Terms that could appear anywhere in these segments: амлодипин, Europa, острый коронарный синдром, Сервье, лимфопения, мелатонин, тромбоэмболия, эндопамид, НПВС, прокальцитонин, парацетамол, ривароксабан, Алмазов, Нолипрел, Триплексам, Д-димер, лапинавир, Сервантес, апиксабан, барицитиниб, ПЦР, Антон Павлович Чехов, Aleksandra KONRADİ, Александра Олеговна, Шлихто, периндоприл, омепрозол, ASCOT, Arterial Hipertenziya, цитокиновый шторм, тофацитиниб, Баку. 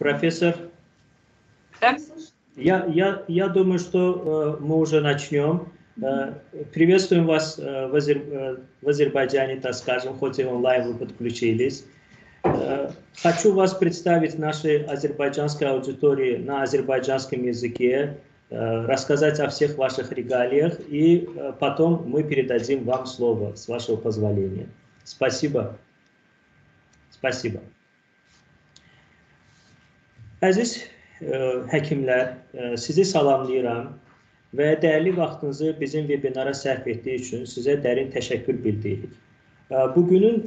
Профессор? Да? Я думаю, что мы уже начнем. Приветствуем вас в Азербайджане, так скажем, хоть и онлайн вы подключились. Хочу вас представить нашей азербайджанской аудитории на азербайджанском языке, рассказать о всех ваших регалиях, и потом мы передадим вам слово, с вашего позволения. Спасибо. Спасибо. Əziz həkimlər, sizi salamlayıram və dəyərli vaxtınızı bizim webinara sərf etdiyi üçün sizə dərin təşəkkür bildiririk. Bugünün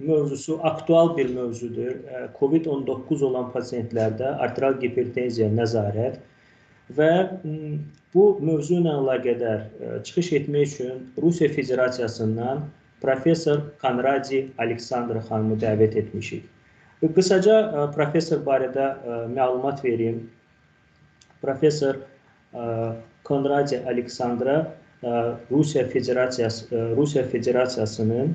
mövzusu aktual bir mövzudur. COVID-19 olan pasientlərdə arterial hipertenziya nəzarət və bu mövzu ilə əlaqədar çıxış etmək üçün Rusiya Federasiyasından Professor Konraди Aleksandr xanımı dəvət etmişik. Qısaca professor barədə məlumat verim. Professor Konraди Aleksandr Rusiya Federasiyasının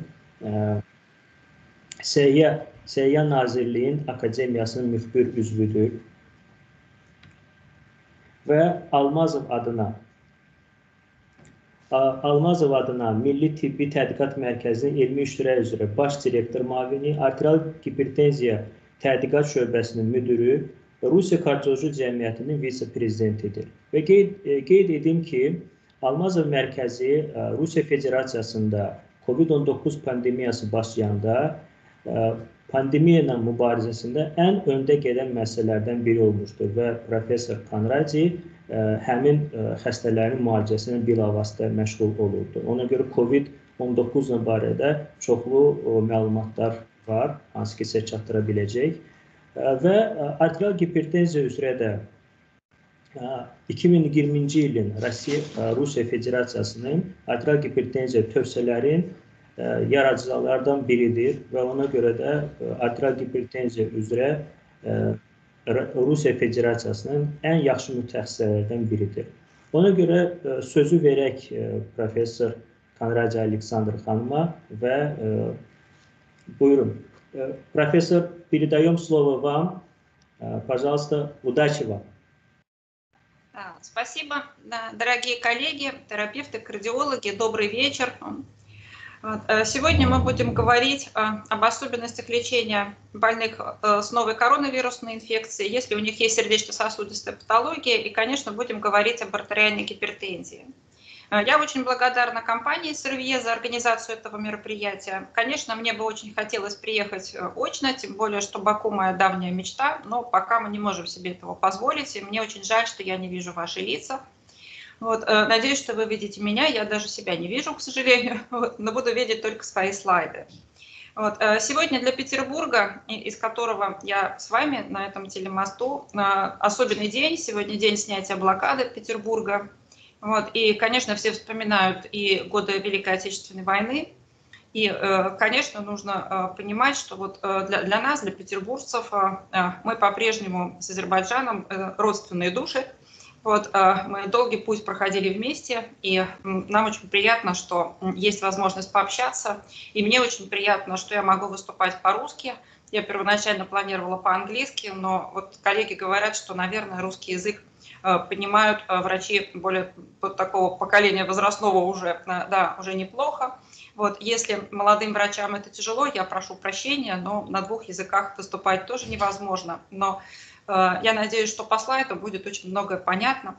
Səhiyyə Nazirliyinin Akademiyasının müxbir üzvüdür və Алмазов adına Milli Tibbi Tədqiqat Mərkəzinin elmi iştirək üzrə baş direktor müavini, arterial hipertenziya tədqiqat şöbəsinin müdürü, Rusiya kardioloji cəmiyyətinin vitse-prezidentidir. Və qeyd edim ki, Алмазов mərkəzi Rusiya Federasiyasında COVID-19 pandemiyası başlayanda pandemiya ilə mübarizəsində ən öndə gedən məsələlərdən biri olmuşdur və Professor Konraди həmin xəstələrin müalicəsindən bilavasitə məşğul olurdu. Ona görə COVID-19 ilə barədə çoxlu məlumatlar var, hansı ki, sizə çatdıra biləcək. Və arterial hipertenziya üzrə də 2020-ci ilin Rusiya Federasiyasının arterial hipertenziya tövsiyələrinin yaradıcılardan biridir və ona görə də arterial hipertenziya üzrə Rusiya Federasiyasının ən yaxşı mütəxəssislərdən biridir. Ona görə sözü verək Professor Konraди Aleksandr xanıma və buyurun. Professor, передаём слово вам. Пожалуйста, удачи вам. Спасибо, дорогие коллеги, терапевты, кардиологи. Добрый вечер. Сегодня мы будем говорить об особенностях лечения больных с новой коронавирусной инфекцией, если у них есть сердечно-сосудистая патология, и, конечно, будем говорить об артериальной гипертензии. Я очень благодарна компании «Сервье» за организацию этого мероприятия. Конечно, мне бы очень хотелось приехать очно, тем более, что Баку – моя давняя мечта, но пока мы не можем себе этого позволить, и мне очень жаль, что я не вижу ваши лица. Вот, надеюсь, что вы видите меня, я даже себя не вижу, к сожалению, вот, но буду видеть только свои слайды. Вот, сегодня для Петербурга, из которого я с вами на этом телемосту, особенный день, сегодня день снятия блокады Петербурга. Вот, и, конечно, все вспоминают и годы Великой Отечественной войны. И, конечно, нужно понимать, что вот для нас, для петербуржцев, мы по-прежнему с Азербайджаном родственные души. Вот, мы долгий путь проходили вместе, и нам очень приятно, что есть возможность пообщаться. И мне очень приятно, что я могу выступать по-русски. Я первоначально планировала по-английски, но вот коллеги говорят, что, наверное, русский язык понимают врачи более такого поколения возрастного уже, да, уже неплохо. Вот, если молодым врачам это тяжело, я прошу прощения, но на двух языках выступать тоже невозможно. Но я надеюсь, что по слайду будет очень многое понятно.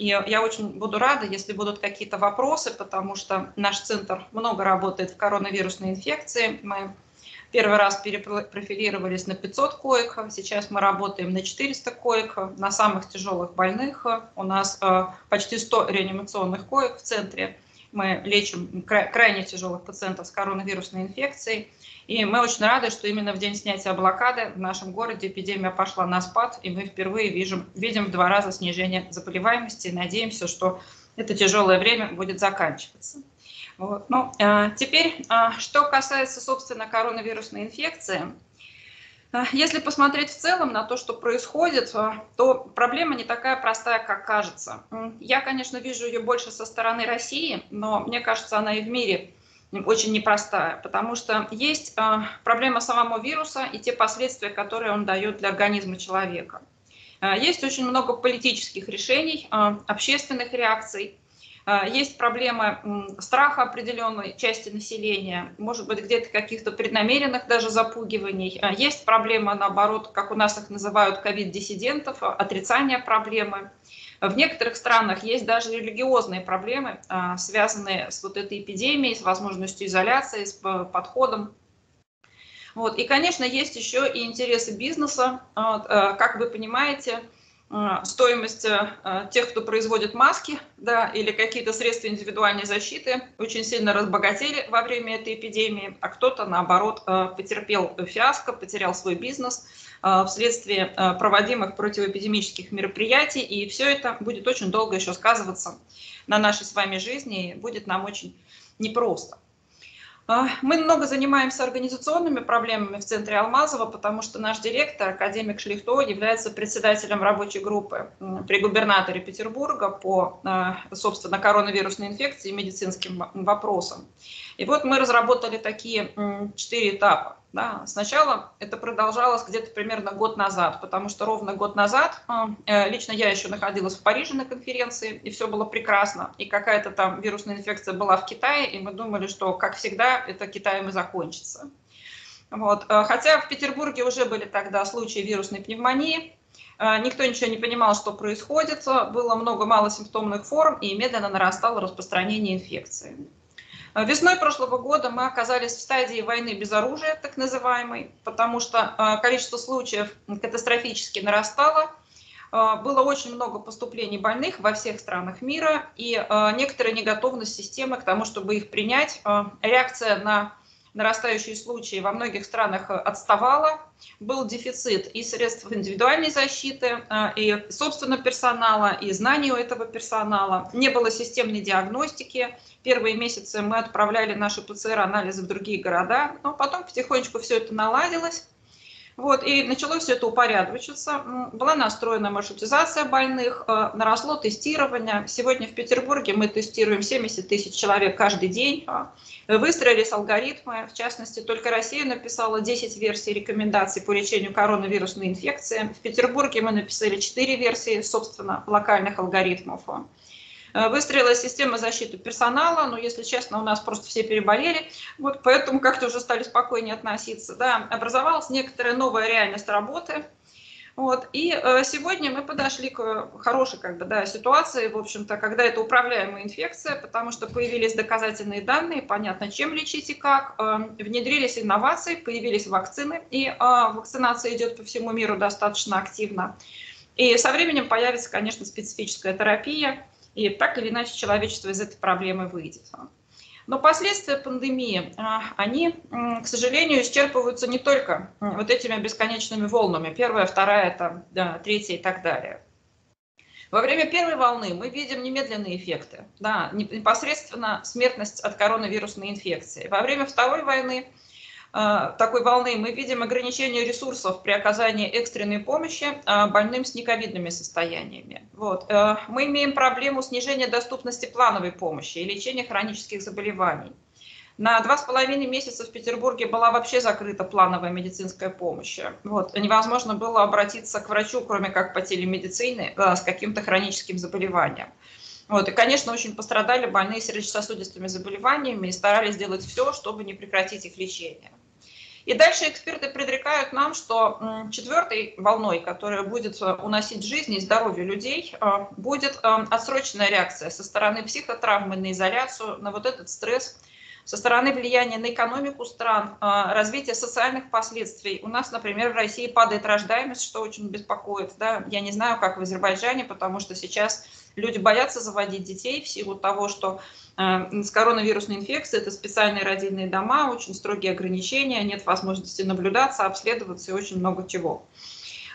И я очень буду рада, если будут какие-то вопросы, потому что наш центр много работает в коронавирусной инфекции. Мы первый раз перепрофилировались на 500 коек, сейчас мы работаем на 400 коек, на самых тяжелых больных. У нас почти 100 реанимационных коек в центре. Мы лечим крайне тяжелых пациентов с коронавирусной инфекцией. И мы очень рады, что именно в день снятия блокады в нашем городе эпидемия пошла на спад, и мы впервые видим в 2 раза снижение заболеваемости. Надеемся, что это тяжелое время будет заканчиваться. Вот. Ну, теперь, что касается, собственно, коронавирусной инфекции. Если посмотреть в целом на то, что происходит, то проблема не такая простая, как кажется. Я, конечно, вижу ее больше со стороны России, но мне кажется, она и в мире очень непростая, потому что есть проблема самого вируса и те последствия, которые он дает для организма человека. Есть очень много политических решений, общественных реакций, есть проблемы страха определенной части населения, может быть, где-то каких-то преднамеренных даже запугиваний. Есть проблема, наоборот, как у нас их называют, ковид-диссидентов, отрицание проблемы. В некоторых странах есть даже религиозные проблемы, связанные с вот этой эпидемией, с возможностью изоляции, с подходом. Вот. И, конечно, есть еще и интересы бизнеса. Как вы понимаете, стоимость тех, кто производит маски, да, или какие-то средства индивидуальной защиты, очень сильно разбогатели во время этой эпидемии, а кто-то, наоборот, потерпел фиаско, потерял свой бизнес вследствие проводимых противоэпидемических мероприятий, и все это будет очень долго еще сказываться на нашей с вами жизни, и будет нам очень непросто. Мы много занимаемся организационными проблемами в центре Алмазова, потому что наш директор, академик Шлихто, является председателем рабочей группы при губернаторе Петербурга по, собственно, коронавирусной инфекции и медицинским вопросам. И вот мы разработали такие 4 этапа. Да. Сначала это продолжалось где-то примерно год назад, потому что ровно год назад лично я еще находилась в Париже на конференции, и все было прекрасно. И какая-то там вирусная инфекция была в Китае, и мы думали, что, как всегда, это Китаем и закончится. Вот. Хотя в Петербурге уже были тогда случаи вирусной пневмонии, никто ничего не понимал, что происходит, было много малосимптомных форм, и медленно нарастало распространение инфекции. Весной прошлого года мы оказались в стадии войны без оружия, так называемой, потому что количество случаев катастрофически нарастало. Было очень много поступлений больных во всех странах мира и некоторая неготовность системы к тому, чтобы их принять. Реакция на нарастающие случаи во многих странах отставала. Был дефицит и средств индивидуальной защиты, и собственного персонала, и знаний у этого персонала. Не было системной диагностики. Первые месяцы мы отправляли наши ПЦР-анализы в другие города, но потом потихонечку все это наладилось. Вот, и началось все это упорядочиваться. Была настроена маршрутизация больных, наросло тестирование. Сегодня в Петербурге мы тестируем 70 тысяч человек каждый день. Выстроились алгоритмы. В частности, только Россия написала 10 версий рекомендаций по лечению коронавирусной инфекции. В Петербурге мы написали 4 версии, собственно, локальных алгоритмов. Выстроилась система защиты персонала, но, если честно, у нас просто все переболели, вот поэтому как-то уже стали спокойнее относиться. Да. Образовалась некоторая новая реальность работы. Вот. И сегодня мы подошли к хорошей, как бы, да, ситуации, в общем-то, когда это управляемая инфекция, потому что появились доказательные данные, понятно, чем лечить и как, внедрились инновации, появились вакцины, и вакцинация идет по всему миру достаточно активно. И со временем появится, конечно, специфическая терапия, и так или иначе человечество из этой проблемы выйдет. Но последствия пандемии, они, к сожалению, исчерпываются не только вот этими бесконечными волнами. Первая, вторая, там, да, третья и так далее. Во время первой волны мы видим немедленные эффекты. Да, непосредственно смертность от коронавирусной инфекции. Во время второй войны, такой волны, мы видим ограничение ресурсов при оказании экстренной помощи больным с нековидными состояниями. Вот. Мы имеем проблему снижения доступности плановой помощи и лечения хронических заболеваний. На 2,5 месяца в Петербурге была вообще закрыта плановая медицинская помощь. Вот. Невозможно было обратиться к врачу, кроме как по телемедицине, с каким-то хроническим заболеванием. Вот. И, конечно, очень пострадали больные сердечно-сосудистыми заболеваниями и старались делать все, чтобы не прекратить их лечение. И дальше эксперты предрекают нам, что 4-й волной, которая будет уносить жизни и здоровье людей, будет отсроченная реакция со стороны психотравмы на изоляцию, на вот этот стресс, со стороны влияния на экономику стран, развития социальных последствий. У нас, например, в России падает рождаемость, что очень беспокоит. Да? Я не знаю, как в Азербайджане, потому что сейчас люди боятся заводить детей в силу того, что с коронавирусной инфекцией это специальные родильные дома, очень строгие ограничения, нет возможности наблюдаться, обследоваться и очень много чего.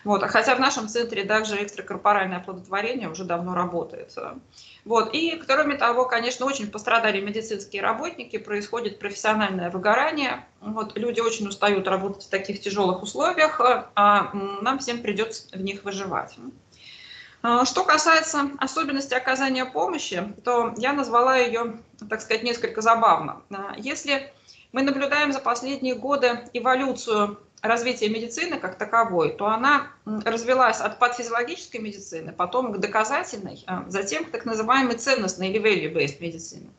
Вот. Хотя в нашем центре также экстракорпоральное оплодотворение уже давно работает. Вот. И, кроме того, конечно, очень пострадали медицинские работники, происходит профессиональное выгорание. Вот. Люди очень устают работать в таких тяжелых условиях, а нам всем придется в них выживать. Что касается особенностей оказания помощи, то я назвала ее, так сказать, несколько забавно. Если мы наблюдаем за последние годы эволюцию развития медицины как таковой, то она развилась от подфизиологической медицины, потом к доказательной, затем к так называемой ценностной или value-based медицине.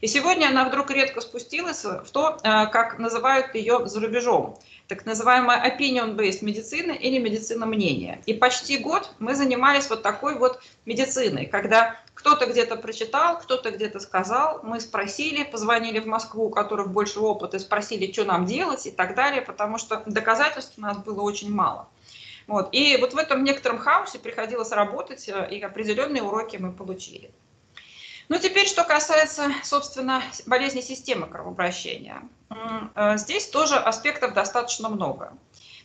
И сегодня она вдруг редко спустилась в то, как называют ее за рубежом, так называемая opinion-based медицина или медицина мнения. И почти год мы занимались вот такой вот медициной, когда кто-то где-то прочитал, кто-то где-то сказал, мы спросили, позвонили в Москву, у которых больше опыта, спросили, что нам делать и так далее, потому что доказательств у нас было очень мало. Вот. И вот в этом некотором хаосе приходилось работать, и определенные уроки мы получили. Ну, теперь, что касается, собственно, болезни системы кровообращения. Здесь тоже аспектов достаточно много.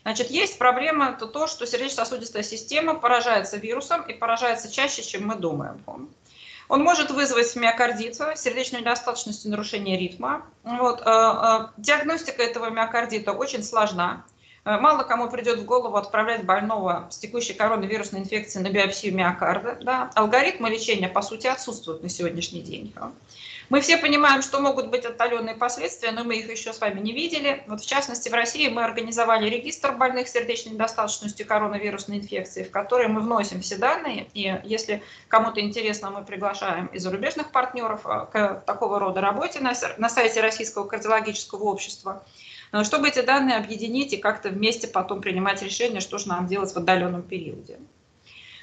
Значит, есть проблема, то, что сердечно-сосудистая система поражается вирусом и поражается чаще, чем мы думаем. Он может вызвать миокардит, сердечную недостаточность и нарушение ритма. Вот. Диагностика этого миокардита очень сложна. Мало кому придет в голову отправлять больного с текущей коронавирусной инфекцией на биопсию миокарда. Да. Алгоритмы лечения, по сути, отсутствуют на сегодняшний день. Мы все понимаем, что могут быть отдаленные последствия, но мы их еще с вами не видели. Вот, в частности, в России мы организовали регистр больных сердечной недостаточностью коронавирусной инфекции, в который мы вносим все данные. И если кому-то интересно, мы приглашаем и зарубежных партнеров к такого рода работе на сайте Российского кардиологического общества, чтобы эти данные объединить и как-то вместе потом принимать решение, что же нам делать в отдаленном периоде.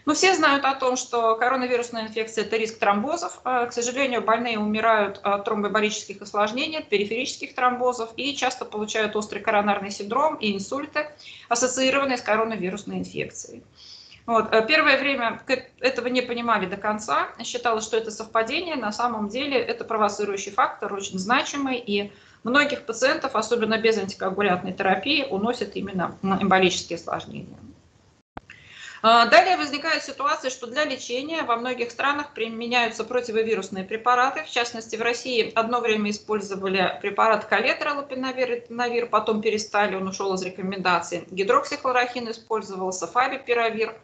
Но все знают о том, что коронавирусная инфекция – это риск тромбозов. К сожалению, больные умирают от тромбоэмболических осложнений, от периферических тромбозов и часто получают острый коронарный синдром и инсульты, ассоциированные с коронавирусной инфекцией. Вот. Первое время этого не понимали до конца, считалось, что это совпадение. На самом деле это провоцирующий фактор, очень значимый, и многих пациентов, особенно без антикоагулянтной терапии, уносят именно эмболические осложнения. Далее возникает ситуация, что для лечения во многих странах применяются противовирусные препараты. В частности, в России одно время использовали препарат калетра, лапинавир, потом перестали, он ушел из рекомендаций. Гидроксихлорохин использовался, фавипиравир.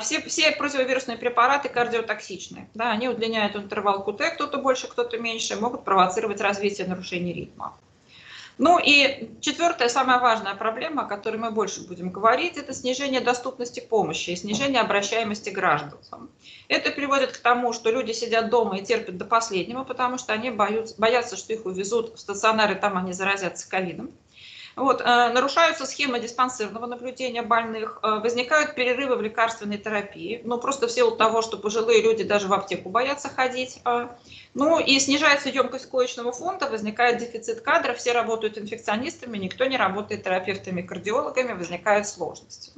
Все противовирусные препараты кардиотоксичны. Да, они удлиняют интервал QT, кто-то больше, кто-то меньше, могут провоцировать развитие нарушений ритма. Ну и четвертая, самая важная проблема, о которой мы больше будем говорить, это снижение доступности помощи и снижение обращаемости граждан. Это приводит к тому, что люди сидят дома и терпят до последнего, потому что они боятся, что их увезут в стационар, и там они заразятся ковидом. Вот, нарушаются схемы диспансерного наблюдения больных, возникают перерывы в лекарственной терапии, ну просто в силу того, что пожилые люди даже в аптеку боятся ходить. Ну и снижается емкость коечного фонда, возникает дефицит кадров, все работают инфекционистами, никто не работает терапевтами, кардиологами, возникают сложности.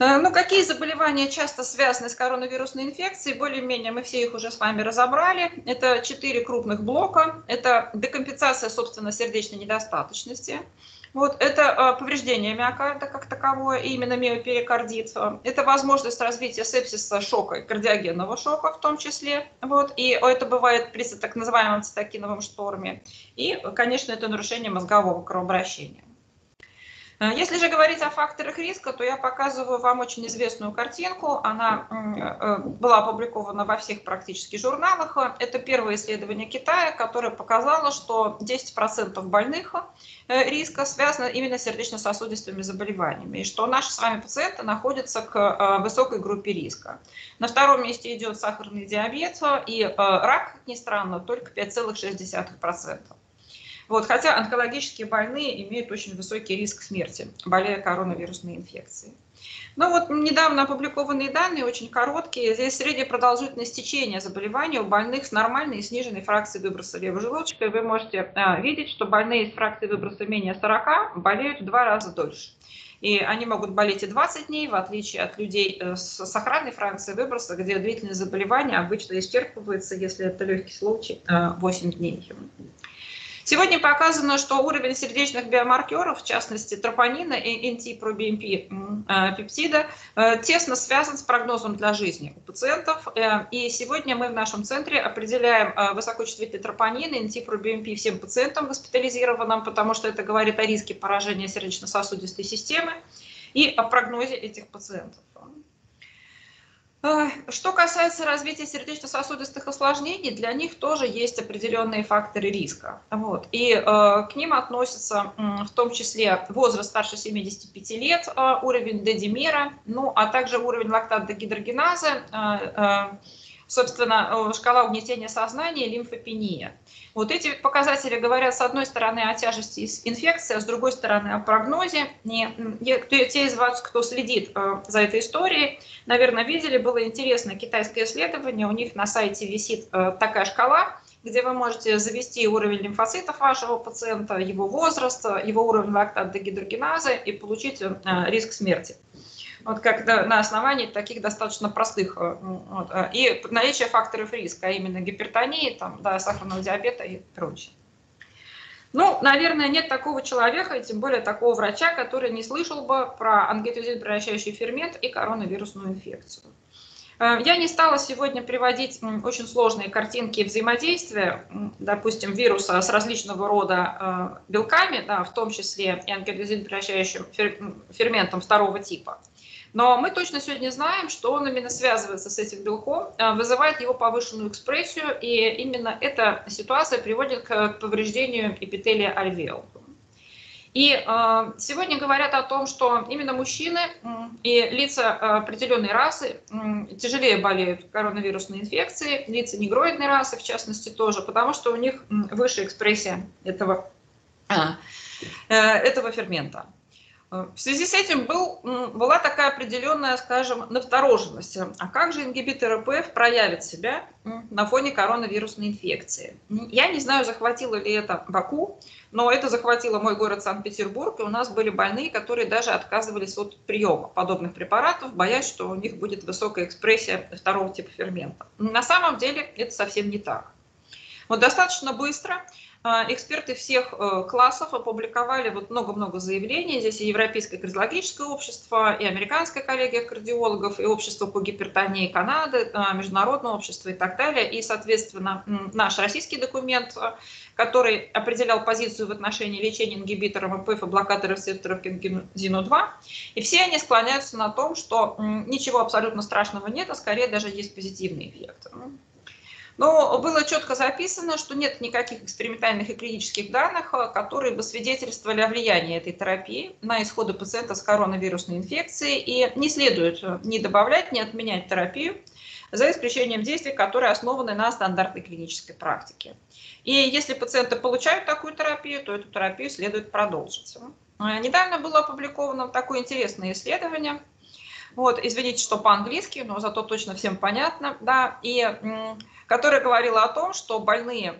Ну, какие заболевания часто связаны с коронавирусной инфекцией? Более-менее мы все их уже с вами разобрали. Это 4 крупных блока. Это декомпенсация, собственно, сердечной недостаточности. Вот, это повреждение миокарда как таковое, именно миоперикардит. Это возможность развития сепсиса, шока, кардиогенного шока в том числе. Вот, и это бывает при так называемом цитокиновом шторме. И, конечно, это нарушение мозгового кровообращения. Если же говорить о факторах риска, то я показываю вам очень известную картинку. Она была опубликована во всех практически журналах. Это первое исследование Китая, которое показало, что 10% больных риска связано именно с сердечно-сосудистыми заболеваниями, и что наши с вами пациенты находятся к высокой группе риска. На втором месте идет сахарный диабет и рак, как ни странно, только 5,6%. Вот, хотя онкологические больные имеют очень высокий риск смерти, болея коронавирусной инфекцией. Но вот недавно опубликованные данные, очень короткие, здесь средняя продолжительность течения заболевания у больных с нормальной и сниженной фракцией выброса левого желудочка. И вы можете видеть, что больные с фракцией выброса менее 40 болеют в 2 раза дольше. И они могут болеть и 20 дней, в отличие от людей с сохранной фракцией выброса, где длительность заболевания обычно исчерпывается, если это легкий случай, 8 дней. Сегодня показано, что уровень сердечных биомаркеров, в частности тропонина и NT-проBNP-пептида, тесно связан с прогнозом для жизни у пациентов. И сегодня мы в нашем центре определяем высокочувствительный тропонин и NT-проBNP всем пациентам госпитализированным, потому что это говорит о риске поражения сердечно-сосудистой системы и о прогнозе этих пациентов. Что касается развития сердечно-сосудистых осложнений, для них тоже есть определенные факторы риска. Вот. И к ним относятся в том числе возраст старше 75 лет, уровень Д-димера, ну, а также уровень лактатдегидрогеназы, собственно, шкала угнетения сознания, лимфопения. Вот эти показатели говорят, с одной стороны, о тяжести инфекции, а с другой стороны, о прогнозе. И те из вас, кто следит за этой историей, наверное, видели, было интересно китайское исследование. У них на сайте висит такая шкала, где вы можете завести уровень лимфоцитов вашего пациента, его возраст, его уровень лактатдегидрогеназы и получить риск смерти. Вот как на основании таких достаточно простых вот, и наличие факторов риска, а именно гипертонии, там, да, сахарного диабета и прочее. Ну, наверное, нет такого человека, и тем более такого врача, который не слышал бы про ангиотензин, превращающий фермент, и коронавирусную инфекцию. Я не стала сегодня приводить очень сложные картинки взаимодействия, допустим, вируса с различного рода белками, да, в том числе и ангиотензин, превращающим ферментом второго типа. Но мы точно сегодня знаем, что он именно связывается с этим белком, вызывает его повышенную экспрессию, и именно эта ситуация приводит к повреждению эпителия альвеол. И сегодня говорят о том, что именно мужчины и лица определенной расы тяжелее болеют коронавирусной инфекцией, лица негроидной расы, в частности, тоже, потому что у них выше экспрессия этого фермента. В связи с этим была такая определенная, скажем, настороженность. А как же ингибитор АПФ проявит себя на фоне коронавирусной инфекции? Я не знаю, захватило ли это Баку, но это захватило мой город Санкт-Петербург, и у нас были больные, которые даже отказывались от приема подобных препаратов, боясь, что у них будет высокая экспрессия второго типа фермента. На самом деле это совсем не так. Вот достаточно быстро эксперты всех классов опубликовали вот много-много заявлений. Здесь и Европейское кардиологическое общество, и Американская коллегия кардиологов, и общество по гипертонии Канады, Международное общество и так далее. И, соответственно, наш российский документ, который определял позицию в отношении лечения ингибиторов АПФ и блокаторов рецепторов к ангиотензину-2. И все они склоняются на том, что ничего абсолютно страшного нет, а скорее даже есть позитивный эффект. Но было четко записано, что нет никаких экспериментальных и клинических данных, которые бы свидетельствовали о влиянии этой терапии на исходы пациента с коронавирусной инфекцией, и не следует ни добавлять, ни отменять терапию, за исключением действий, которые основаны на стандартной клинической практике. И если пациенты получают такую терапию, то эту терапию следует продолжить. Недавно было опубликовано такое интересное исследование. Вот, извините, что по-английски, но зато точно всем понятно, да, и которая говорила о том, что больные,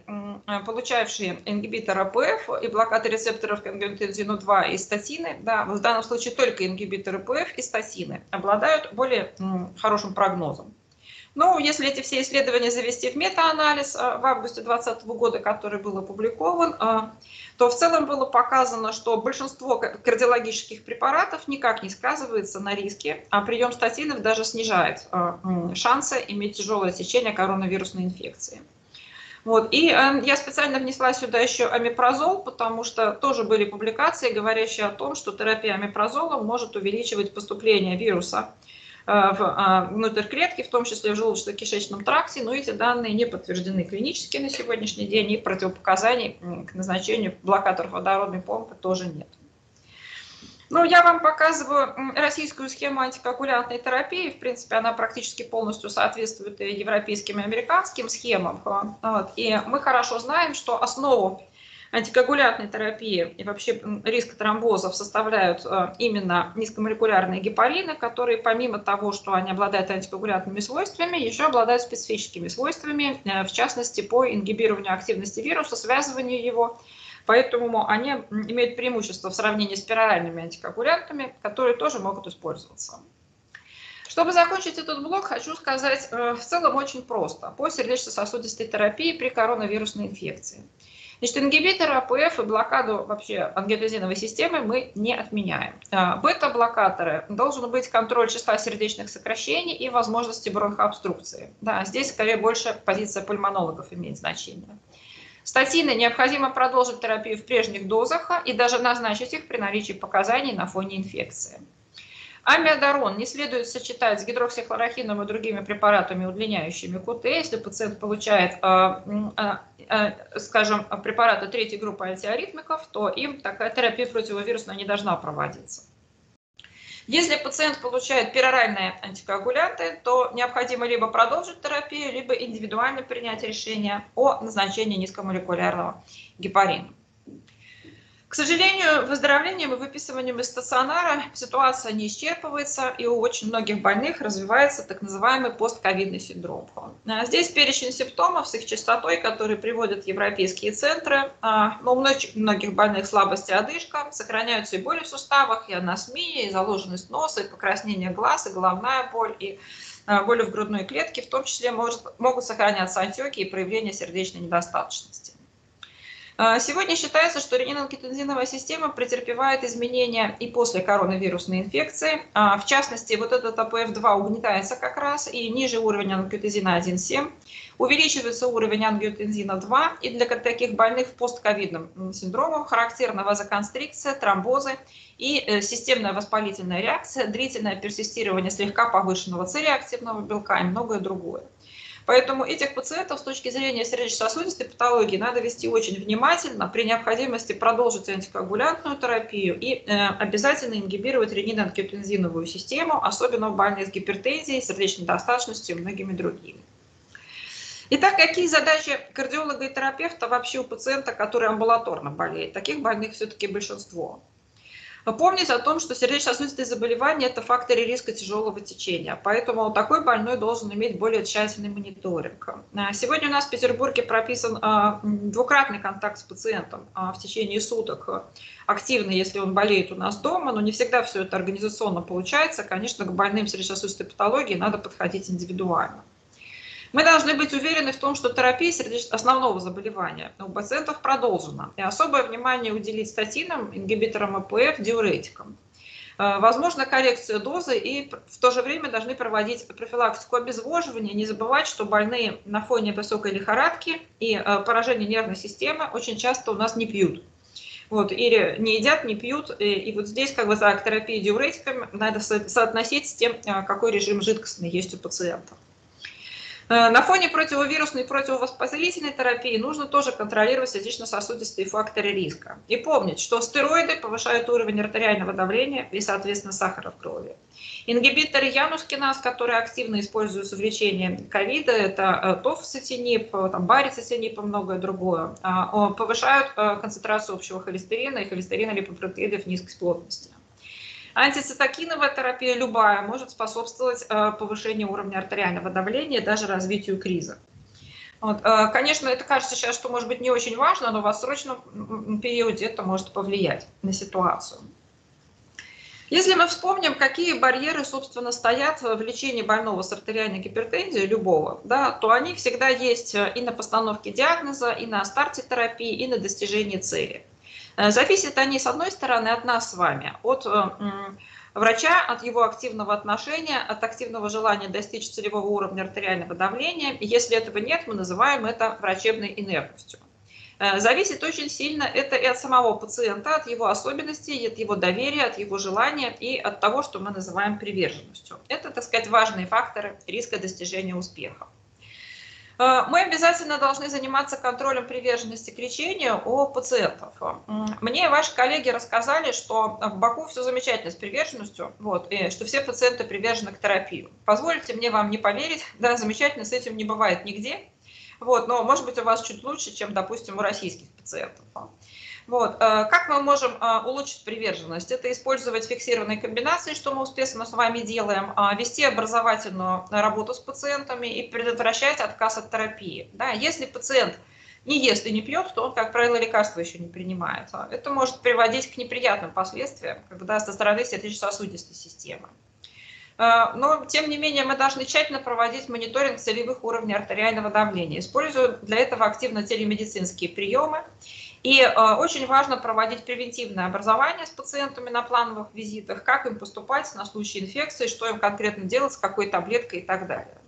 получавшие ингибитор АПФ и блокады рецепторов к ангиотензину-2 и статины, да, в данном случае только ингибитор АПФ и статины, обладают более хорошим прогнозом. Ну, если эти все исследования завести в метаанализ в августе 2020 года, который был опубликован, то в целом было показано, что большинство кардиологических препаратов никак не сказывается на риске, а прием статинов даже снижает шансы иметь тяжелое течение коронавирусной инфекции. Вот. И я специально внесла сюда еще омепрозол, потому что тоже были публикации, говорящие о том, что терапия омепрозолом может увеличивать поступление вируса внутрь клетки, в том числе в желудочно-кишечном тракте, но эти данные не подтверждены клинически на сегодняшний день, и противопоказаний к назначению блокаторов водородной помпы тоже нет. Ну, я вам показываю российскую схему антикоагулянтной терапии. В принципе, она практически полностью соответствует европейским и американским схемам. Вот. И мы хорошо знаем, что основу антикоагулянтной терапии и вообще риска тромбозов составляют именно низкомолекулярные гепарины, которые помимо того, что они обладают антикоагулянтными свойствами, еще обладают специфическими свойствами, в частности по ингибированию активности вируса, связыванию его. Поэтому они имеют преимущество в сравнении с пероральными антикоагулянтами, которые тоже могут использоваться. Чтобы закончить этот блок, хочу сказать в целом очень просто по сердечно-сосудистой терапии при коронавирусной инфекции. Значит, ингибитор АПФ и блокаду вообще ангиотензиновой системы мы не отменяем. Бета-блокаторы должен быть контроль числа сердечных сокращений и возможности бронхообструкции. Да, здесь скорее больше позиция пульмонологов имеет значение. Статины необходимо продолжить терапию в прежних дозах и даже назначить их при наличии показаний на фоне инфекции. Амиодарон не следует сочетать с гидроксихлорохином и другими препаратами, удлиняющими КТ. Если пациент получает, скажем, препараты третьей группы антиаритмиков, то им такая терапия противовирусная не должна проводиться. Если пациент получает пероральные антикоагулянты, то необходимо либо продолжить терапию, либо индивидуально принять решение о назначении низкомолекулярного гепарина. К сожалению, выздоровлением и выписыванием из стационара ситуация не исчерпывается, и у очень многих больных развивается так называемый постковидный синдром. Здесь перечень симптомов с их частотой, которые приводят европейские центры, но у многих больных слабость и одышка, сохраняются и боли в суставах, и анасмия, и заложенность носа, и покраснение глаз, и головная боль, и боли в грудной клетке, в том числе могут сохраняться отеки и проявления сердечной недостаточности. Сегодня считается, что ренино-angиотензиновая система претерпевает изменения и после коронавирусной инфекции. В частности, вот этот АПФ-2 угнетается как раз, и ниже уровень ангиотензина 1,7. Увеличивается уровень ангиотензина 2, и для таких больных в постковидном синдроме характерна вазоконстрикция, тромбозы и системная воспалительная реакция, длительное персистирование слегка повышенного цереактивного белка и многое другое. Поэтому этих пациентов с точки зрения сердечно-сосудистой патологии надо вести очень внимательно, при необходимости продолжить антикоагулянтную терапию и обязательно ингибировать ренино-ангиотензиновую систему, особенно в больных с гипертензией, сердечной недостаточностью и многими другими. Итак, какие задачи кардиолога и терапевта вообще у пациента, который амбулаторно болеет? Таких больных все-таки большинство. Помнить о том, что сердечно-сосудистые заболевания – это факторы риска тяжелого течения, поэтому такой больной должен иметь более тщательный мониторинг. Сегодня у нас в Петербурге прописан двукратный контакт с пациентом в течение суток, активно, если он болеет у нас дома, но не всегда все это организационно получается. Конечно, к больным сердечно-сосудистой патологии надо подходить индивидуально. Мы должны быть уверены в том, что терапия основного заболевания у пациентов продолжена. И особое внимание уделить статинам, ингибиторам АПФ, диуретикам. Возможно, коррекция дозы, и в то же время должны проводить профилактику обезвоживания. Не забывать, что больные на фоне высокой лихорадки и поражения нервной системы очень часто у нас не пьют. Вот, или не едят, не пьют. И вот здесь как бы к терапии диуретиками надо соотносить с тем, какой режим жидкостный есть у пациента. На фоне противовирусной и противовоспалительной терапии нужно тоже контролировать сердечно-сосудистые факторы риска. И помнить, что стероиды повышают уровень артериального давления и, соответственно, сахара в крови. Ингибиторы янускиназ, которые активно используются в лечении ковида, это тофосетиниб, барицетиниб и многое другое, повышают концентрацию общего холестерина и холестерина липопротеидов низкой плотности. Антицитокиновая терапия, любая, может способствовать повышению уровня артериального давления и даже развитию криза. Вот. Конечно, это кажется сейчас, что может быть не очень важно, но в отсрочном периоде это может повлиять на ситуацию. Если мы вспомним, какие барьеры, собственно, стоят в лечении больного с артериальной гипертензией, любого, да, то они всегда есть и на постановке диагноза, и на старте терапии, и на достижении цели. Зависят они, с одной стороны, от нас с вами, от врача, от его активного отношения, от активного желания достичь целевого уровня артериального давления. Если этого нет, мы называем это врачебной инертностью. Зависит очень сильно это и от самого пациента, от его особенностей, от его доверия, от его желания и от того, что мы называем приверженностью. Это, так сказать, важные факторы риска достижения успеха. Мы обязательно должны заниматься контролем приверженности к лечению у пациентов. Мне ваши коллеги рассказали, что в Баку все замечательно с приверженностью, вот, и что все пациенты привержены к терапии. Позвольте мне вам не поверить, да, замечательно с этим не бывает нигде, вот, но может быть у вас чуть лучше, чем, допустим, у российских пациентов. Вот. Как мы можем улучшить приверженность? Это использовать фиксированные комбинации, что мы успешно с вами делаем, вести образовательную работу с пациентами и предотвращать отказ от терапии. Да? Если пациент не ест и не пьет, то он, как правило, лекарства еще не принимает. Это может приводить к неприятным последствиям, когда со стороны сердечно-сосудистой системы. Но, тем не менее, мы должны тщательно проводить мониторинг целевых уровней артериального давления, используя для этого активно телемедицинские приемы. И очень важно проводить превентивное образование с пациентами на плановых визитах, как им поступать на случай инфекции, что им конкретно делать, с какой таблеткой и так далее.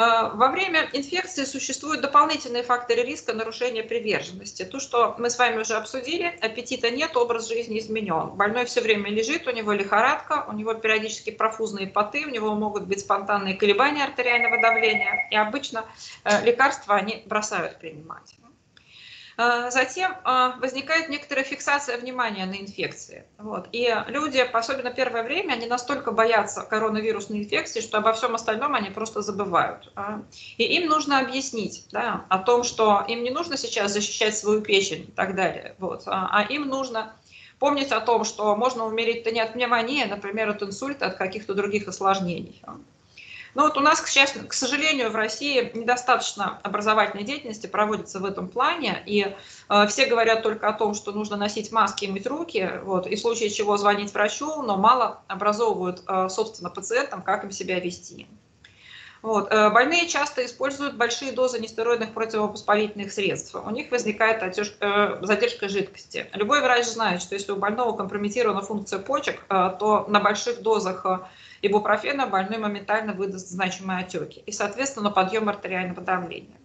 Во время инфекции существуют дополнительные факторы риска нарушения приверженности. То, что мы с вами уже обсудили, аппетита нет, образ жизни изменен. Больной все время лежит, у него лихорадка, у него периодически профузные поты, у него могут быть спонтанные колебания артериального давления, и обычно лекарства они бросают принимать. Затем возникает некоторая фиксация внимания на инфекции. Вот. И люди, особенно первое время, они настолько боятся коронавирусной инфекции, что обо всем остальном они просто забывают. И им нужно объяснить, да, о том, что им не нужно сейчас защищать свою печень и так далее, вот, а им нужно помнить о том, что можно умереть-то не от пневмонии, а, например, от инсульта, от каких-то других осложнений. Ну вот у нас, к сожалению, в России недостаточно образовательной деятельности проводится в этом плане, и все говорят только о том, что нужно носить маски и мыть руки, вот, и в случае чего звонить врачу, но мало образовывают, собственно, пациентам, как им себя вести. Вот. Больные часто используют большие дозы нестероидных противовоспалительных средств. У них возникает задержка жидкости. Любой врач знает, что если у больного компрометирована функция почек, то на больших дозах ибупрофена больной моментально выдаст значимые отеки и, соответственно, подъем артериального давления.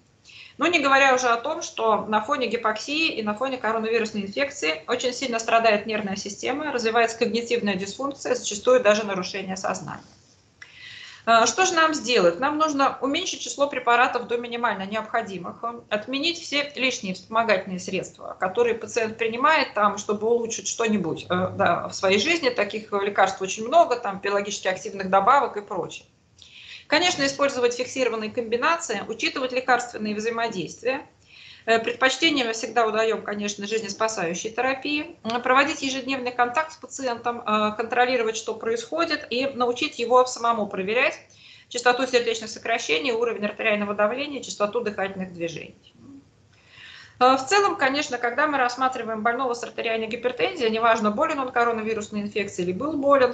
Но не говоря уже о том, что на фоне гипоксии и на фоне коронавирусной инфекции очень сильно страдает нервная система, развивается когнитивная дисфункция, зачастую даже нарушение сознания. Что же нам сделать? Нам нужно уменьшить число препаратов до минимально необходимых, отменить все лишние вспомогательные средства, которые пациент принимает, там, чтобы улучшить что-нибудь, да, в своей жизни. Таких лекарств очень много, там, биологически активных добавок и прочее. Конечно, использовать фиксированные комбинации, учитывать лекарственные взаимодействия. Предпочтение мы всегда удаем, конечно, жизнеспасающей терапии, проводить ежедневный контакт с пациентом, контролировать, что происходит, и научить его самому проверять частоту сердечных сокращений, уровень артериального давления, частоту дыхательных движений. В целом, конечно, когда мы рассматриваем больного с артериальной гипертензией, неважно, болен он коронавирусной инфекцией или был болен,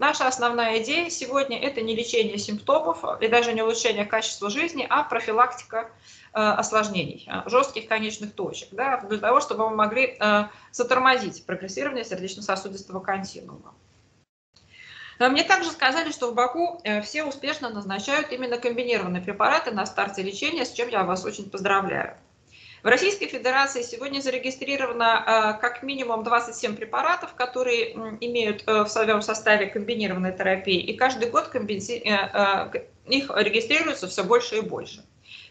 наша основная идея сегодня – это не лечение симптомов и даже не улучшение качества жизни, а профилактика осложнений, жестких конечных точек, да, для того, чтобы мы могли затормозить прогрессирование сердечно-сосудистого континуума. Мне также сказали, что в Баку все успешно назначают именно комбинированные препараты на старте лечения, с чем я вас очень поздравляю. В Российской Федерации сегодня зарегистрировано как минимум 27 препаратов, которые имеют в своем составе комбинированные терапии, и каждый год их регистрируется все больше и больше.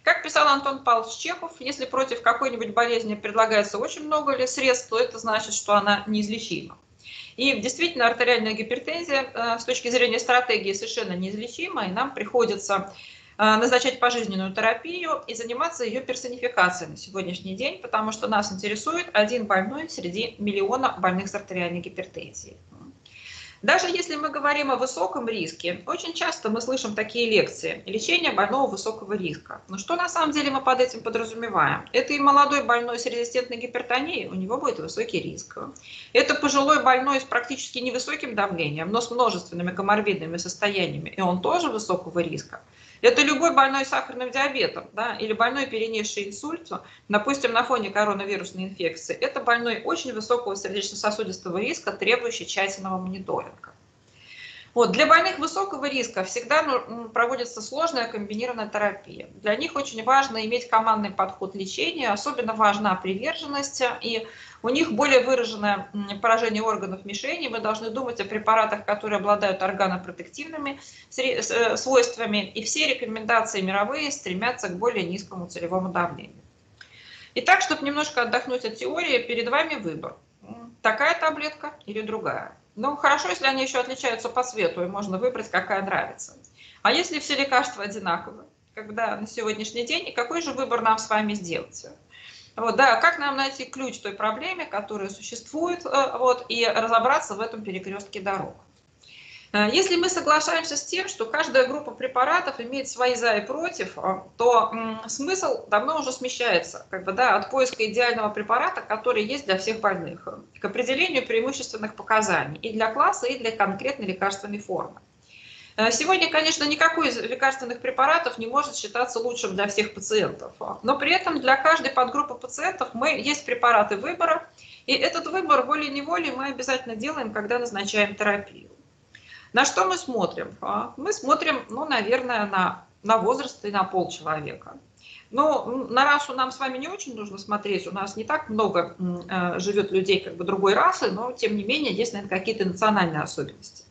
Как писал Антон Павлович Чехов, если против какой-нибудь болезни предлагается очень много средств, то это значит, что она неизлечима. И действительно, артериальная гипертензия с точки зрения стратегии совершенно неизлечима, и нам приходится назначать пожизненную терапию и заниматься ее персонификацией на сегодняшний день, потому что нас интересует один больной среди миллиона больных с артериальной гипертензией. Даже если мы говорим о высоком риске, очень часто мы слышим такие лекции «Лечение больного высокого риска». Но что на самом деле мы под этим подразумеваем? Это и молодой больной с резистентной гипертонией, у него будет высокий риск. Это пожилой больной с практически невысоким давлением, но с множественными коморбидными состояниями, и он тоже высокого риска. Это любой больной с сахарным диабетом, да, или больной, перенесший инсульт, допустим, на фоне коронавирусной инфекции. Это больной очень высокого сердечно-сосудистого риска, требующий тщательного мониторинга. Вот. Для больных высокого риска всегда проводится сложная комбинированная терапия. Для них очень важно иметь командный подход лечения, особенно важна приверженность, и у них более выраженное поражение органов мишени. Мы должны думать о препаратах, которые обладают органопротективными свойствами, и все рекомендации мировые стремятся к более низкому целевому давлению. Итак, чтобы немножко отдохнуть от теории, перед вами выбор. Такая таблетка или другая. Ну, хорошо, если они еще отличаются по цвету, и можно выбрать, какая нравится. А если все лекарства одинаковы, когда на сегодняшний день, и какой же выбор нам с вами сделать? Вот, да, как нам найти ключ к той проблеме, которая существует, вот, и разобраться в этом перекрестке дорог? Если мы соглашаемся с тем, что каждая группа препаратов имеет свои за и против, то смысл давно уже смещается, как бы, да, от поиска идеального препарата, который есть для всех больных, к определению преимущественных показаний и для класса, и для конкретной лекарственной формы. Сегодня, конечно, никакой из лекарственных препаратов не может считаться лучшим для всех пациентов, но при этом для каждой подгруппы пациентов есть препараты выбора, и этот выбор волей-неволей мы обязательно делаем, когда назначаем терапию. На что мы смотрим? Мы смотрим, ну, наверное, на на возраст и на пол человека. Но на расу нам с вами не очень нужно смотреть, у нас не так много живет людей как бы другой расы, но тем не менее есть, наверное, какие-то национальные особенности.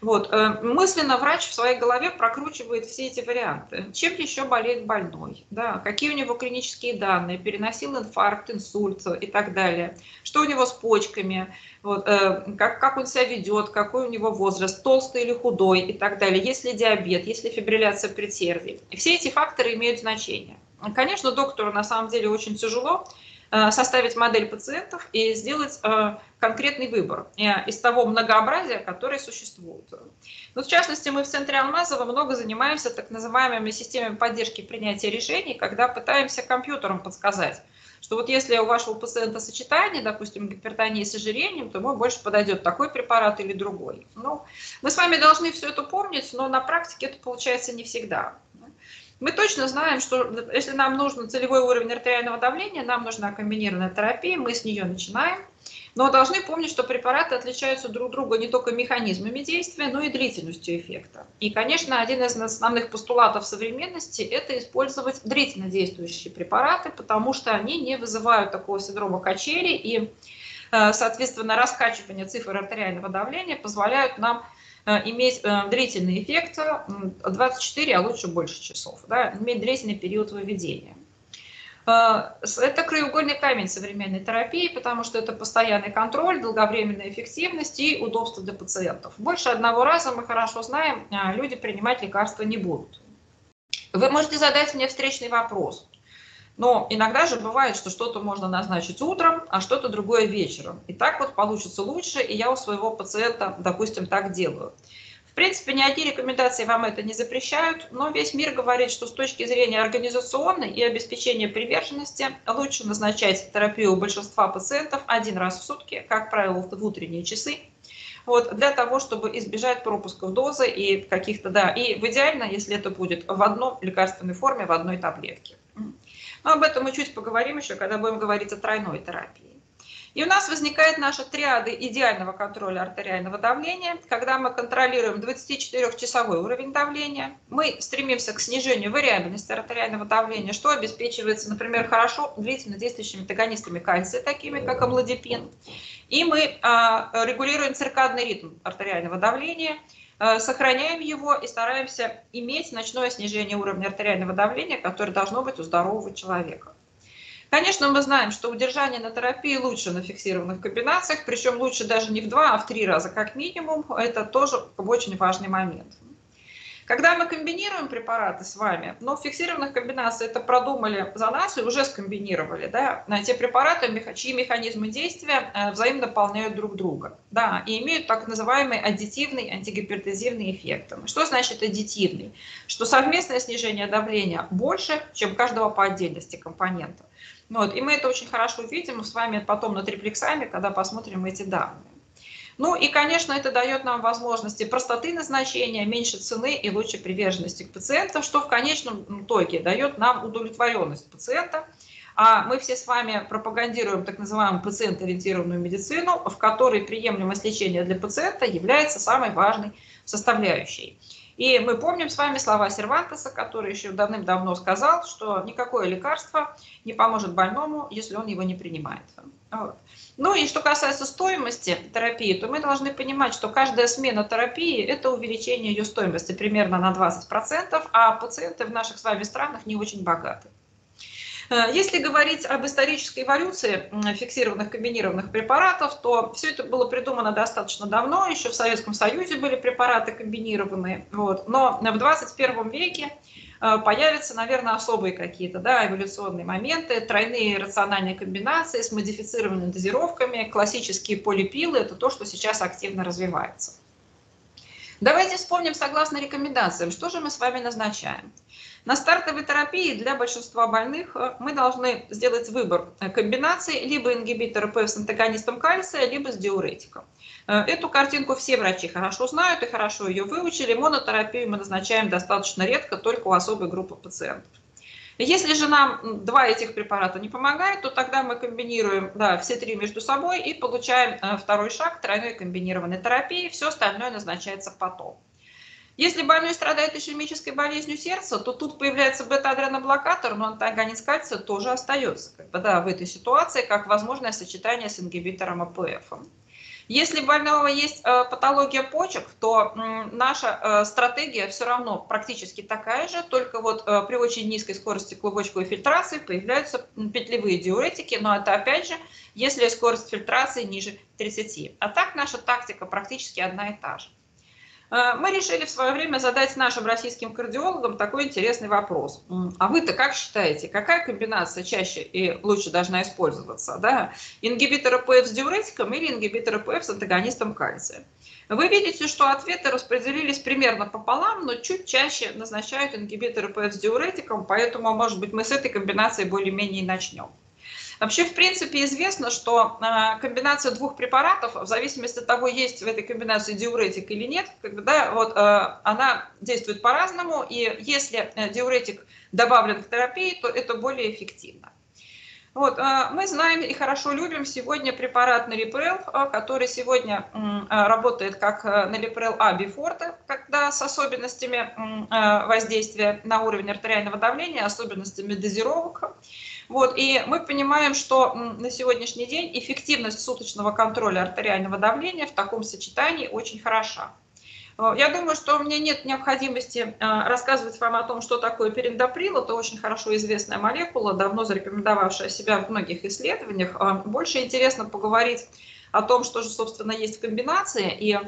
Вот. Мысленно врач в своей голове прокручивает все эти варианты. Чем еще болеет больной? Да? Какие у него клинические данные? Переносил инфаркт, инсульт и так далее. Что у него с почками? Вот. Как он себя ведет? Какой у него возраст? Толстый или худой? И так далее. Есть ли диабет? Есть ли фибрилляция предсердий? Все эти факторы имеют значение. Конечно, доктору на самом деле очень тяжело составить модель пациентов и сделать конкретный выбор из того многообразия, которое существует. Но в частности, мы в центре Алмазова много занимаемся так называемыми системами поддержки принятия решений, когда пытаемся компьютером подсказать, что вот если у вашего пациента сочетание, допустим, гипертонии с ожирением, то ему больше подойдет такой препарат или другой. Ну, мы с вами должны все это помнить, но на практике это получается не всегда. Мы точно знаем, что если нам нужен целевой уровень артериального давления, нам нужна комбинированная терапия, мы с нее начинаем. Но должны помнить, что препараты отличаются друг от друга не только механизмами действия, но и длительностью эффекта. И, конечно, один из основных постулатов современности – это использовать длительно действующие препараты, потому что они не вызывают такого синдрома качели и, соответственно, раскачивание цифр артериального давления позволяют нам иметь длительный эффект 24, а лучше больше часов, да, иметь длительный период выведения. Это краеугольный камень современной терапии, потому что это постоянный контроль, долговременная эффективность и удобство для пациентов. Больше одного раза, мы хорошо знаем, люди принимать лекарства не будут. Вы можете задать мне встречный вопрос. Но иногда же бывает, что что-то можно назначить утром, а что-то другое вечером. И так вот получится лучше, и я у своего пациента, допустим, так делаю. В принципе, ни одни рекомендации вам это не запрещают, но весь мир говорит, что с точки зрения организационной и обеспечения приверженности лучше назначать терапию у большинства пациентов один раз в сутки, как правило, в утренние часы, вот, для того, чтобы избежать пропусков дозы и каких-то, да, и в идеально, если это будет в одном лекарственной форме, в одной таблетке. Но об этом мы чуть поговорим еще, когда будем говорить о тройной терапии. И у нас возникает наша триада идеального контроля артериального давления, когда мы контролируем 24-часовой уровень давления, мы стремимся к снижению вариабельности артериального давления, что обеспечивается, например, хорошо длительно действующими антагонистами кальция, такими как амлодипин. И мы регулируем циркадный ритм артериального давления, сохраняем его и стараемся иметь ночное снижение уровня артериального давления, которое должно быть у здорового человека. Конечно, мы знаем, что удержание на терапии лучше на фиксированных комбинациях, причем лучше даже не в 2, а в 3 раза как минимум. Это тоже очень важный момент. Когда мы комбинируем препараты с вами, но в фиксированных комбинациях это продумали за нас и уже скомбинировали, да, те препараты, чьи механизмы действия взаимно дополняют друг друга, да, и имеют так называемый аддитивный антигипертензивный эффект. Что значит аддитивный? Что совместное снижение давления больше, чем каждого по отдельности компонента. Вот, и мы это очень хорошо видим с вами потом на триплексаме, когда посмотрим эти данные. Ну и, конечно, это дает нам возможности простоты назначения, меньше цены и лучшей приверженности к пациентам, что в конечном итоге дает нам удовлетворенность пациента. А мы все с вами пропагандируем так называемую пациент-ориентированную медицину, в которой приемлемость лечения для пациента является самой важной составляющей. И мы помним с вами слова Сервантеса, который еще давным-давно сказал, что никакое лекарство не поможет больному, если он его не принимает. Вот. Ну и что касается стоимости терапии, то мы должны понимать, что каждая смена терапии – это увеличение ее стоимости примерно на 20%, а пациенты в наших с вами странах не очень богаты. Если говорить об исторической эволюции фиксированных комбинированных препаратов, то все это было придумано достаточно давно, еще в Советском Союзе были препараты комбинированные, вот. Но в 21 веке появятся, наверное, особые какие-то, да, эволюционные моменты, тройные рациональные комбинации с модифицированными дозировками, классические полипилы – это то, что сейчас активно развивается. Давайте вспомним, согласно рекомендациям, что же мы с вами назначаем. На стартовой терапии для большинства больных мы должны сделать выбор комбинации либо ингибитора АПФ с антагонистом кальция, либо с диуретиком. Эту картинку все врачи хорошо знают и хорошо ее выучили. Монотерапию мы назначаем достаточно редко, только у особой группы пациентов. Если же нам два этих препарата не помогают, то тогда мы комбинируем, да, все три между собой и получаем второй шаг тройной комбинированной терапии. Все остальное назначается потом. Если больной страдает ишемической болезнью сердца, то тут появляется бета-адреноблокатор, но антагонист кальция тоже остается в этой ситуации, как возможное сочетание с ингибитором АПФ. Если у больного есть патология почек, то наша стратегия все равно практически такая же, только вот при очень низкой скорости клубочковой фильтрации появляются петлевые диуретики, но это опять же, если скорость фильтрации ниже 30. А так наша тактика практически одна и та же. Мы решили в свое время задать нашим российским кардиологам такой интересный вопрос. А вы-то как считаете, какая комбинация чаще и лучше должна использоваться? Да? Ингибитор АПФ с диуретиком или ингибитор АПФ с антагонистом кальция? Вы видите, что ответы распределились примерно пополам, но чуть чаще назначают ингибитор АПФ с диуретиком, поэтому, может быть, мы с этой комбинацией более-менее и начнем. Вообще, в принципе, известно, что комбинация двух препаратов, в зависимости от того, есть в этой комбинации диуретик или нет, когда, вот, она действует по-разному, и если диуретик добавлен к терапии, то это более эффективно. Вот, мы знаем и хорошо любим сегодня препарат Нолипрел, который сегодня работает как Нолипрел Абифорте, когда с особенностями воздействия на уровень артериального давления, особенностями дозировок. Вот, и мы понимаем, что на сегодняшний день эффективность суточного контроля артериального давления в таком сочетании очень хороша. Я думаю, что мне нет необходимости рассказывать вам о том, что такое периндоприл. Это очень хорошо известная молекула, давно зарекомендовавшая себя в многих исследованиях. Больше интересно поговорить о том, что же, собственно, есть в комбинации. И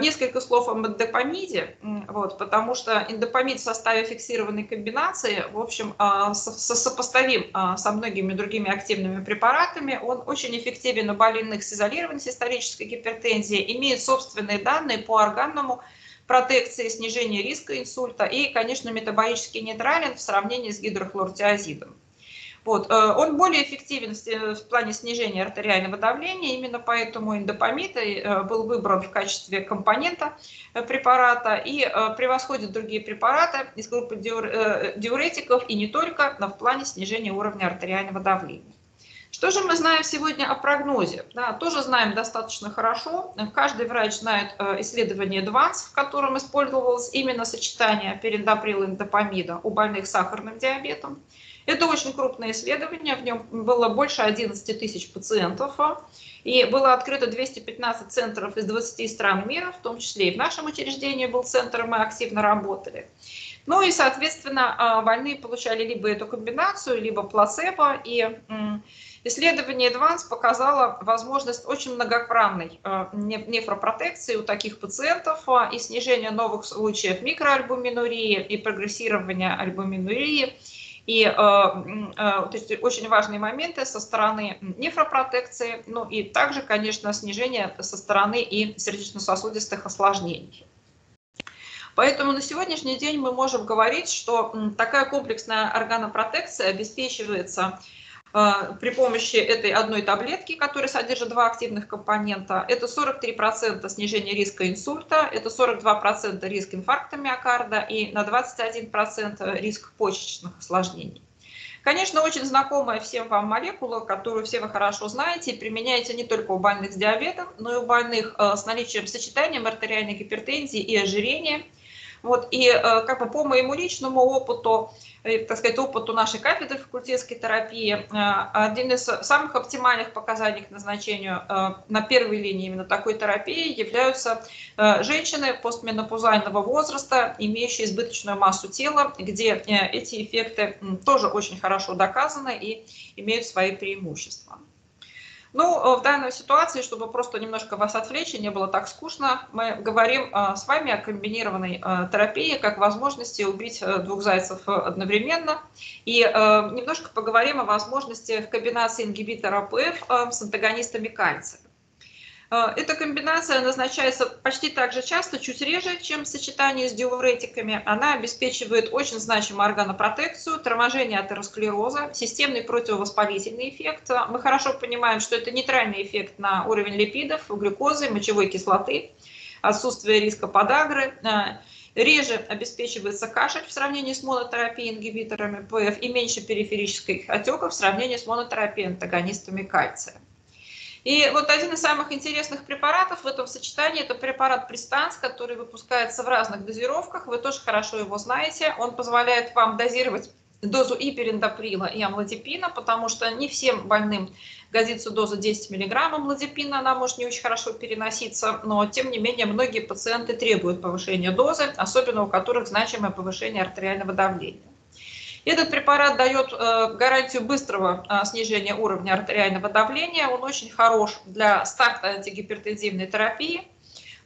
несколько слов об эндопамиде, вот, потому что эндопамид в составе фиксированной комбинации, в общем, сопоставим со многими другими активными препаратами. Он очень эффективен у больных с изолированной систолической гипертензией, имеет собственные данные по органному протекции, снижению риска инсульта и, конечно, метаболически нейтрален в сравнении с гидрохлоротиазидом. Вот. Он более эффективен в плане снижения артериального давления, именно поэтому индапамид был выбран в качестве компонента препарата и превосходит другие препараты из группы диуретиков и не только, но в плане снижения уровня артериального давления. Что же мы знаем сегодня о прогнозе? Да, тоже знаем достаточно хорошо. Каждый врач знает исследование ADVANCE, в котором использовалось именно сочетание периндоприла и индапамида у больных с сахарным диабетом. Это очень крупное исследование, в нем было больше 11 тысяч пациентов, и было открыто 215 центров из 20 стран мира, в том числе и в нашем учреждении был центр, мы активно работали. Ну и, соответственно, больные получали либо эту комбинацию, либо плацебо, и исследование ADVANCE показало возможность очень многогранной нефропротекции у таких пациентов и снижения новых случаев микроальбуминурии и прогрессирования альбуминурии. И то есть очень важные моменты со стороны нефропротекции, ну и также, конечно, снижение со стороны и сердечно-сосудистых осложнений. Поэтому на сегодняшний день мы можем говорить, что такая комплексная органопротекция обеспечивается при помощи этой одной таблетки, которая содержит два активных компонента. Это 43% снижение риска инсульта, это 42% риск инфаркта миокарда и на 21% риск почечных осложнений. Конечно, очень знакомая всем вам молекула, которую все вы хорошо знаете и применяете не только у больных с диабетом, но и у больных с наличием сочетанием артериальной гипертензии и ожирения. Вот, и как бы по моему личному опыту, так сказать, опыту нашей кафедры факультетской терапии, один из самых оптимальных показаний к назначению на первой линии именно такой терапии являются женщины постменопаузального возраста, имеющие избыточную массу тела, где эти эффекты тоже очень хорошо доказаны и имеют свои преимущества. Ну, в данной ситуации, чтобы просто немножко вас отвлечь и не было так скучно, мы говорим с вами о комбинированной терапии как возможности убить двух зайцев одновременно. И немножко поговорим о возможности в комбинации ингибитора АПФ с антагонистами кальция. Эта комбинация назначается почти так же часто, чуть реже, чем в сочетании с диуретиками. Она обеспечивает очень значимую органопротекцию, торможение атеросклероза, системный противовоспалительный эффект. Мы хорошо понимаем, что это нейтральный эффект на уровень липидов, глюкозы, мочевой кислоты, отсутствие риска подагры. Реже обеспечивается кашель в сравнении с монотерапией ингибиторами ПФ и меньше периферических отеков в сравнении с монотерапией антагонистами кальция. И вот один из самых интересных препаратов в этом сочетании – это препарат Пристанс, который выпускается в разных дозировках. Вы тоже хорошо его знаете. Он позволяет вам дозировать дозу и периндоприла, и амлодипина, потому что не всем больным годится доза 10 мг амлодипина, она может не очень хорошо переноситься, но тем не менее многие пациенты требуют повышения дозы, особенно у которых значимое повышение артериального давления. Этот препарат дает гарантию быстрого снижения уровня артериального давления, он очень хорош для старта антигипертензивной терапии.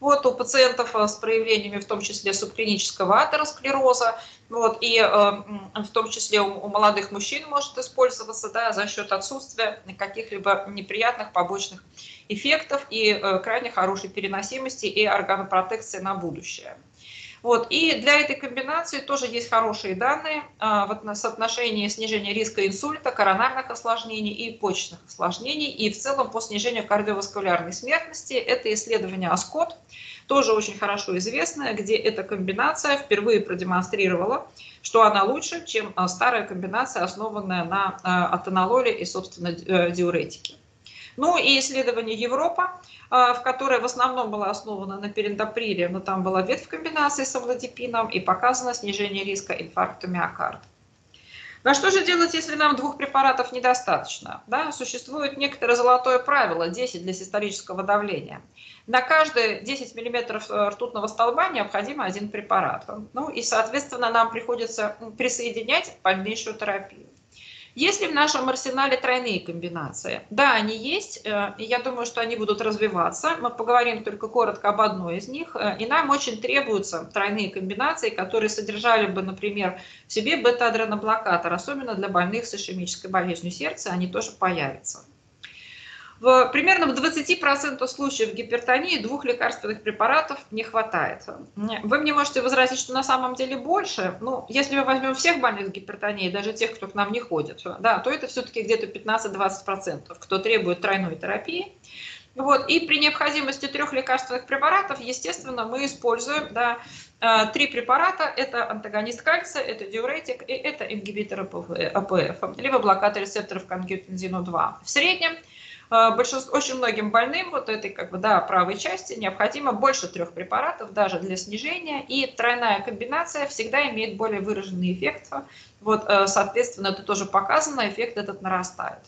Вот, у пациентов с проявлениями, в том числе, субклинического атеросклероза, вот, и в том числе у молодых мужчин может использоваться, да, за счет отсутствия каких-либо неприятных побочных эффектов и крайне хорошей переносимости и органопротекции на будущее. Вот, и для этой комбинации тоже есть хорошие данные в соотношении снижения риска инсульта, коронарных осложнений и почечных осложнений, и в целом по снижению кардиоваскулярной смертности. Это исследование АСКОТ, тоже очень хорошо известное, где эта комбинация впервые продемонстрировала, что она лучше, чем старая комбинация, основанная на атенололе и, собственно, диуретике. Ну и исследование Европа, в которой в основном была основана на периндоприле, но там была ветвь в комбинации с амлодипином, и показано снижение риска инфаркта миокарда. Но что же делать, если нам двух препаратов недостаточно? Да, существует некоторое золотое правило 10 для систолического давления. На каждые 10 мм ртутного столба необходим один препарат. Ну и, соответственно, нам приходится присоединять дальнейшую терапию. Есть ли в нашем арсенале тройные комбинации? Да, они есть, и я думаю, что они будут развиваться. Мы поговорим только коротко об одной из них. И нам очень требуются тройные комбинации, которые содержали бы, например, в себе бета-адреноблокатор, особенно для больных с ишемической болезнью сердца, они тоже появятся. Примерно в 20% случаев гипертонии двух лекарственных препаратов не хватает. Вы мне можете возразить, что на самом деле больше. Ну, если мы возьмем всех больных с гипертонией, даже тех, кто к нам не ходит, да, то это все-таки где-то 15-20%, кто требует тройной терапии. Вот. И при необходимости трех лекарственных препаратов, естественно, мы используем, да, три препарата. Это антагонист кальция, это диуретик и это ингибитор АПФ, либо блокатор рецепторов к ангиотензину 2. В среднем очень многим больным вот этой, как бы, да, правой части необходимо больше трех препаратов даже для снижения, и тройная комбинация всегда имеет более выраженный эффект. Вот, соответственно, это тоже показано, эффект этот нарастает.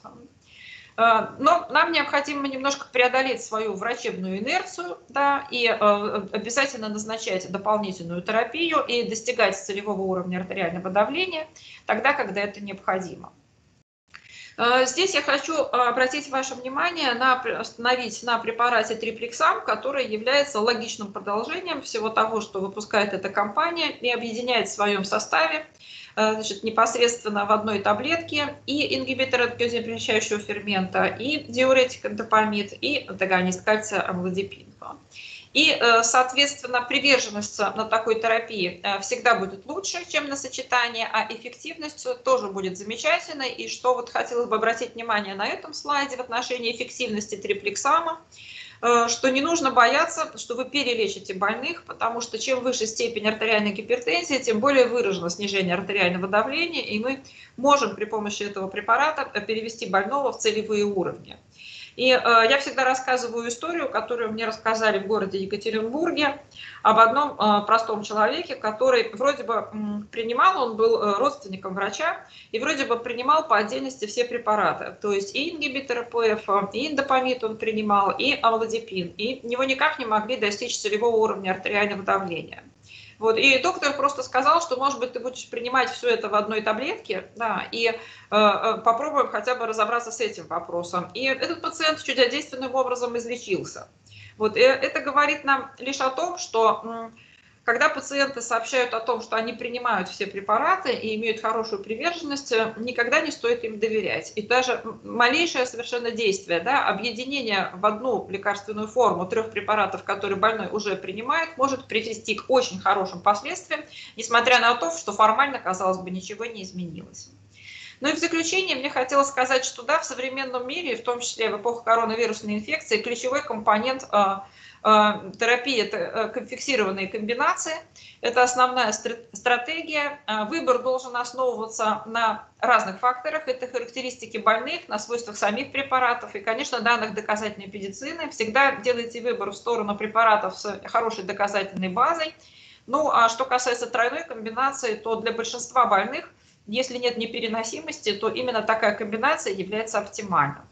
Но нам необходимо немножко преодолеть свою врачебную инерцию, да, и обязательно назначать дополнительную терапию и достигать целевого уровня артериального давления тогда, когда это необходимо. Здесь я хочу обратить ваше внимание на препарате Триплексам, который является логичным продолжением всего того, что выпускает эта компания, и объединяет в своем составе, значит, непосредственно в одной таблетке и ингибитор адгезин-приличающего фермента, и диуретик эндопамид, и антагонист кальция амлодипин. И, соответственно, приверженность на такой терапии всегда будет лучше, чем на сочетание, а эффективность тоже будет замечательной. И что вот хотелось бы обратить внимание на этом слайде в отношении эффективности триплексама, что не нужно бояться, что вы перелечите больных, потому что чем выше степень артериальной гипертензии, тем более выражено снижение артериального давления, и мы можем при помощи этого препарата перевести больного в целевые уровни. И я всегда рассказываю историю, которую мне рассказали в городе Екатеринбурге, об одном простом человеке, который вроде бы принимал, он был родственником врача, и вроде бы принимал по отдельности все препараты. То есть и ингибитор АПФ, и индапамид он принимал, и амлодипин. И у него никак не могли достичь целевого уровня артериального давления. Вот, и доктор просто сказал, что, может быть, ты будешь принимать все это в одной таблетке, да, и попробуем хотя бы разобраться с этим вопросом. И этот пациент чудодейственным образом излечился. Вот, и это говорит нам лишь о том, что когда пациенты сообщают о том, что они принимают все препараты и имеют хорошую приверженность, никогда не стоит им доверять. И даже малейшее совершенно действие, да, объединение в одну лекарственную форму трех препаратов, которые больной уже принимает, может привести к очень хорошим последствиям, несмотря на то, что формально, казалось бы, ничего не изменилось. Ну и в заключение мне хотелось сказать, что да, в современном мире, в том числе в эпоху коронавирусной инфекции, ключевой компонент терапии, это фиксированные комбинации, это основная стратегия. Выбор должен основываться на разных факторах, это характеристики больных, на свойствах самих препаратов и, конечно, данных доказательной медицины. Всегда делайте выбор в сторону препаратов с хорошей доказательной базой. Ну, а что касается тройной комбинации, то для большинства больных, если нет непереносимости, то именно такая комбинация является оптимальной.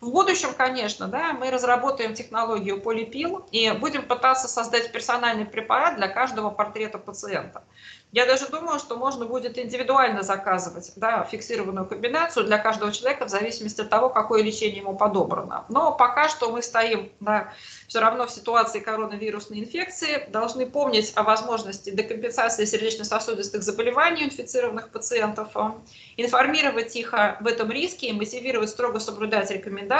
В будущем, конечно, да, мы разработаем технологию полипил и будем пытаться создать персональный препарат для каждого портрета пациента. Я даже думаю, что можно будет индивидуально заказывать, да, фиксированную комбинацию для каждого человека в зависимости от того, какое лечение ему подобрано. Но пока что мы стоим, да, все равно в ситуации коронавирусной инфекции, должны помнить о возможности декомпенсации сердечно-сосудистых заболеваний инфицированных пациентов, информировать их об этом риске и мотивировать строго соблюдать рекомендации,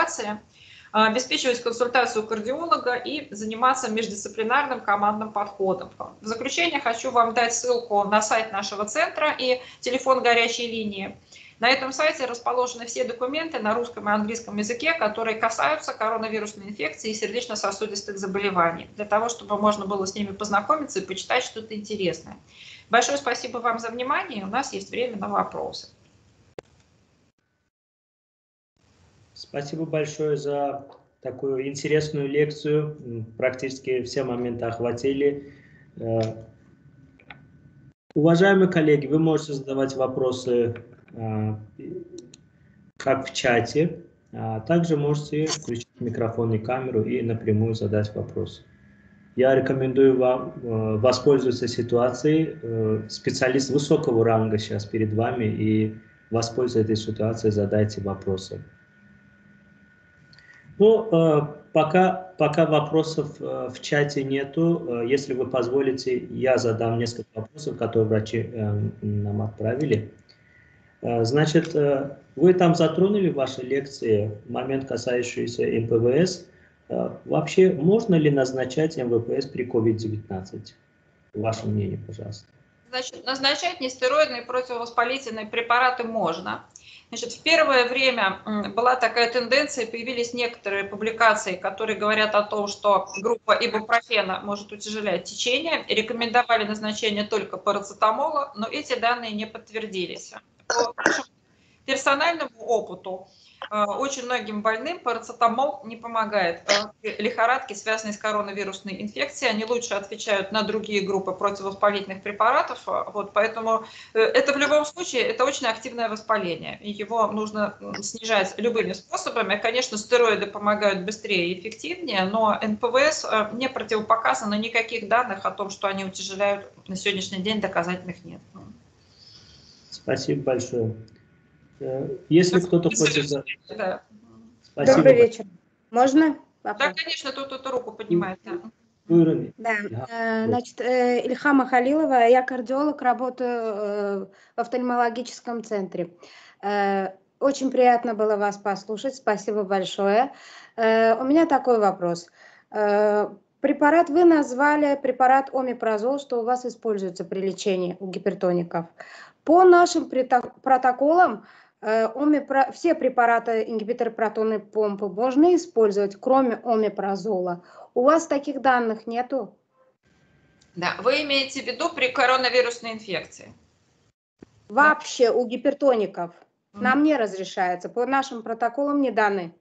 обеспечивать консультацию кардиолога и заниматься междисциплинарным командным подходом. В заключение хочу вам дать ссылку на сайт нашего центра и телефон горячей линии. На этом сайте расположены все документы на русском и английском языке, которые касаются коронавирусной инфекции и сердечно-сосудистых заболеваний, для того, чтобы можно было с ними познакомиться и почитать что-то интересное. Большое спасибо вам за внимание, у нас есть время на вопросы. Спасибо большое за такую интересную лекцию. Практически все моменты охватили. Уважаемые коллеги, вы можете задавать вопросы как в чате, а также можете включить микрофон и камеру и напрямую задать вопрос. Я рекомендую вам воспользоваться ситуацией. Специалист высокого ранга сейчас перед вами, и воспользуйтесь этой ситуацией, задайте вопросы. Ну, пока вопросов в чате нету. Если вы позволите, я задам несколько вопросов, которые врачи нам отправили. Значит, вы там затронули в вашей лекции момент, касающийся МПВС. Вообще, можно ли назначать МВПС при COVID-19? Ваше мнение, пожалуйста. Значит, назначать нестероидные противовоспалительные препараты можно. Значит, в первое время была такая тенденция, появились некоторые публикации, которые говорят о том, что группа ибупрофена может утяжелять течение, рекомендовали назначение только парацетамола, но эти данные не подтвердились. По нашему персональному опыту очень многим больным парацетамол не помогает. Лихорадки, связанные с коронавирусной инфекцией, они лучше отвечают на другие группы противовоспалительных препаратов. Вот, поэтому это в любом случае это очень активное воспаление. Его нужно снижать любыми способами. Конечно, стероиды помогают быстрее и эффективнее, но НПВС не противопоказано, никаких данных о том, что они утяжеляют, на сегодняшний день доказательных нет. Спасибо большое. Если кто-то хочет... Да. Спасибо. Добрый вечер. Можно? Да, конечно, тут руку поднимает. Да. Значит, Ильхама Халилова, я кардиолог, работаю в офтальмологическом центре. Очень приятно было вас послушать, спасибо большое. У меня такой вопрос. Препарат вы назвали, препарат омепрозол, что у вас используется при лечении у гипертоников. По нашим протоколам, все препараты ингибитора протонной помпы можно использовать, кроме омепрозола. У вас таких данных нету? Да, вы имеете в виду при коронавирусной инфекции? Вообще, да. У гипертоников нам не разрешается. По нашим протоколам не даны.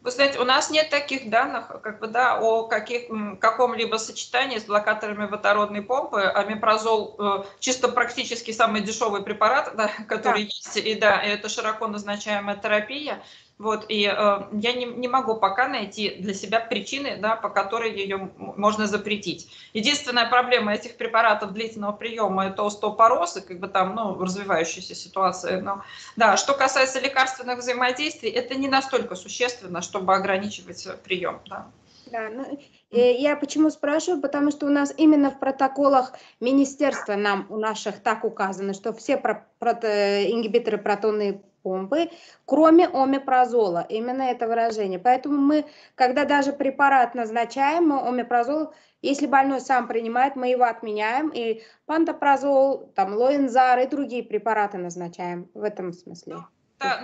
Вы знаете, у нас нет таких данных, как бы, да, о каком-либо сочетании с блокаторами водородной помпы. Омепрозол чисто практически самый дешевый препарат, да, который есть, и да, это широко назначаемая терапия. Вот, и я не могу пока найти для себя причины, да, по которой ее можно запретить. Единственная проблема этих препаратов длительного приема – это остеопороз и как бы там, ну, развивающаяся ситуация. Но, да, что касается лекарственных взаимодействий, это не настолько существенно, чтобы ограничивать прием. Да. Да, ну, я почему спрашиваю, потому что у нас именно в протоколах министерства у наших так указано, что все ингибиторы протонной помпы, кроме омепрозола, именно это выражение. Поэтому мы, когда даже препарат назначаем, омепрозол, если больной сам принимает, мы его отменяем, и пантопрозол, там, лоэнзар и другие препараты назначаем в этом смысле. Да,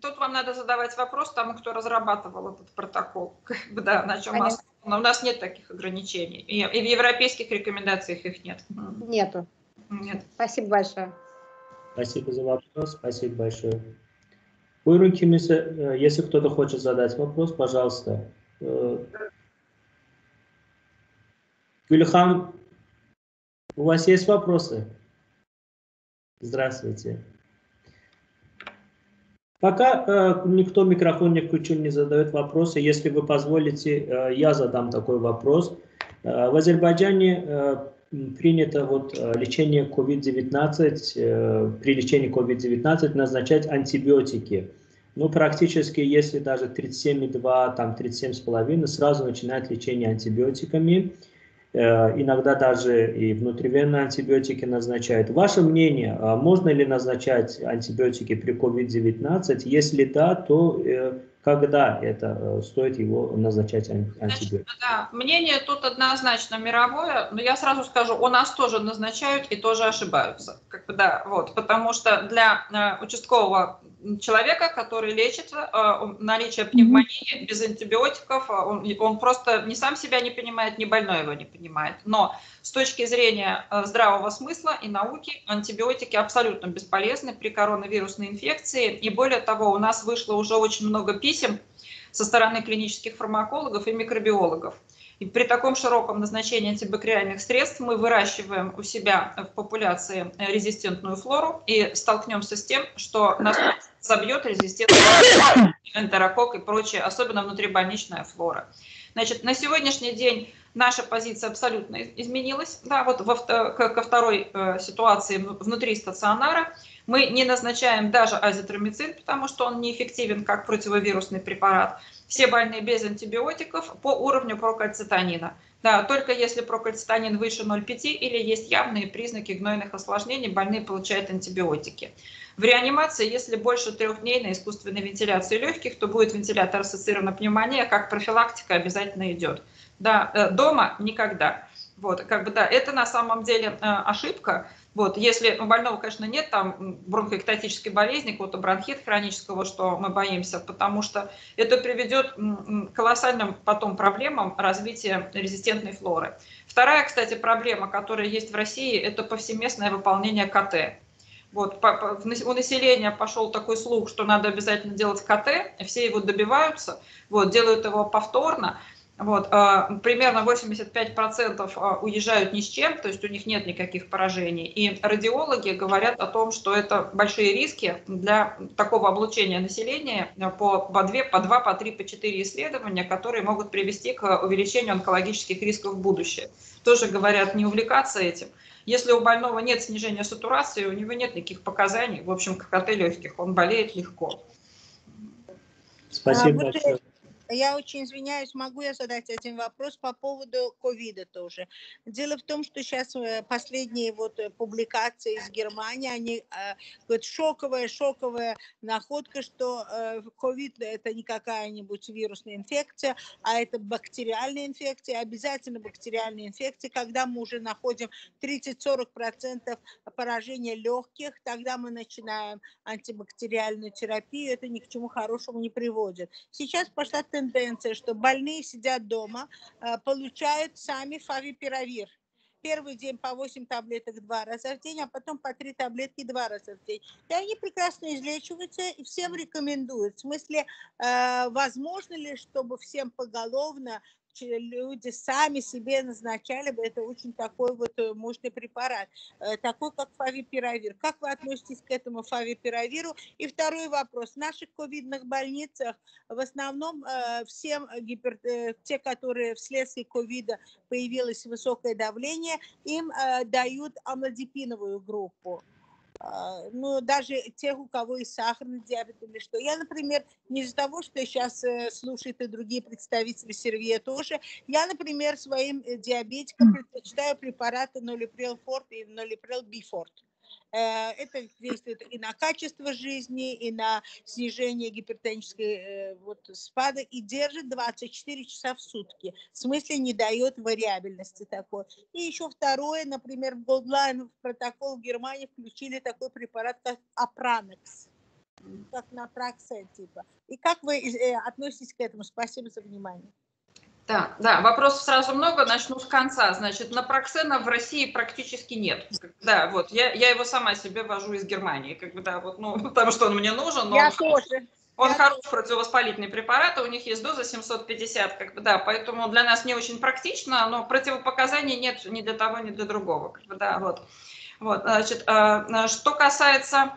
тут вам надо задавать вопрос тому, кто разрабатывал этот протокол, да, на чем основан. Но у нас нет таких ограничений. И в европейских рекомендациях их нет. Нету. Нет. Спасибо большое. Спасибо за вопрос. Спасибо большое. Если кто-то хочет задать вопрос, пожалуйста. Гульхан, у вас есть вопросы? Здравствуйте. Пока никто микрофон не включил, не задает вопросы. Если вы позволите, я задам такой вопрос. В Азербайджане принято лечение COVID-19, при лечении COVID-19 назначать антибиотики. Ну, практически, если даже 37,2, там 37,5, сразу начинают лечение антибиотиками. Иногда даже и внутривенные антибиотики назначают. Ваше мнение, можно ли назначать антибиотики при COVID-19? Если да, то когда это стоит его назначать антибиотики? Да, мнение тут однозначно мировое, но я сразу скажу, у нас тоже назначают и тоже ошибаются. Потому что для участкового человека, который лечит, наличие пневмонии без антибиотиков, он просто ни сам себя не понимает, ни больной его не понимает. Но с точки зрения здравого смысла и науки антибиотики абсолютно бесполезны при коронавирусной инфекции. И более того, у нас вышло уже очень много писем со стороны клинических фармакологов и микробиологов. И при таком широком назначении антибактериальных средств мы выращиваем у себя в популяции резистентную флору и столкнемся с тем, что нас забьет резистентный энтерокок и прочее, особенно внутрибольничная флора. Значит, на сегодняшний день наша позиция абсолютно изменилась. Да, ко второй ситуации внутри стационара мы не назначаем даже азитромицин, потому что он неэффективен как противовирусный препарат. Все больные без антибиотиков по уровню прокальцитонина. Да, только если прокальцитонин выше 0,5 или есть явные признаки гнойных осложнений, больные получают антибиотики. В реанимации, если больше 3 дней на искусственной вентиляции легких, то будет вентилятор-ассоциированная пневмония, как профилактика обязательно идет. Да, дома никогда. Это на самом деле ошибка. Если у больного, конечно, нет там бронхоэктатической болезни, какого-то бронхита хронического, что мы боимся, потому что это приведет к колоссальным потом проблемам развития резистентной флоры. Вторая, кстати, проблема, которая есть в России, это повсеместное выполнение КТ. У населения пошел такой слух, что надо обязательно делать КТ, все его добиваются, делают его повторно. Примерно 85% уезжают ни с чем, то есть у них нет никаких поражений. И радиологи говорят о том, что это большие риски для такого облучения населения по 2, по 2, по 3, по 4 исследования, которые могут привести к увеличению онкологических рисков в будущее. Тоже говорят, не увлекаться этим. Если у больного нет снижения сатурации, у него нет никаких показаний, в общем, КТ легких, он болеет легко. Спасибо большое. Я очень извиняюсь, могу я задать один вопрос по поводу ковида тоже. Дело в том, что сейчас последние публикации из Германии, они говорят, шоковая находка, что ковид это не какая-нибудь вирусная инфекция, а это бактериальная инфекция, обязательно бактериальная инфекция, когда мы уже находим 30–40% поражения легких, тогда мы начинаем антибактериальную терапию, это ни к чему хорошему не приводит. Сейчас пошла тенденция, что больные сидят дома, получают сами фавипиравир. Первый день по 8 таблеток 2 раза в день, а потом по 3 таблетки 2 раза в день. И они прекрасно излечиваются и всем рекомендуют. В смысле, возможно ли, чтобы всем поголовно люди сами себе назначали бы, это очень такой мощный препарат, такой как фавипиравир. Как вы относитесь к этому фавипиравиру? И второй вопрос. В наших ковидных больницах в основном те, которые вследствие ковида появилось высокое давление, им дают амлодипиновую группу. Даже тех, у кого и сахарный диабет или что. Я, например, не из-за того, что сейчас слушают и другие представители Сервье тоже, я, например, своим диабетикам предпочитаю препараты Нолипрел Форт и Нолипрел Бифорт. Это действует и на качество жизни, и на снижение гипертонической спада, и держит 24 часа в сутки. В смысле, не дает вариабельности такой. И еще второе, например, в голдлайн протокол в Германии включили такой препарат, как Апранекс, как напроксен типа. И как вы относитесь к этому? Спасибо за внимание. Да, вопросов сразу много, начну с конца. Значит, напроксена в России практически нет. Да, вот, я его сама себе вожу из Германии, как бы, да, вот, ну, потому что он мне нужен, но он хороший противовоспалительный препарат, у них есть доза 750, как бы, да, поэтому для нас не очень практично, но противопоказаний нет ни для того, ни для другого, как бы, да, вот. Вот, значит, что касается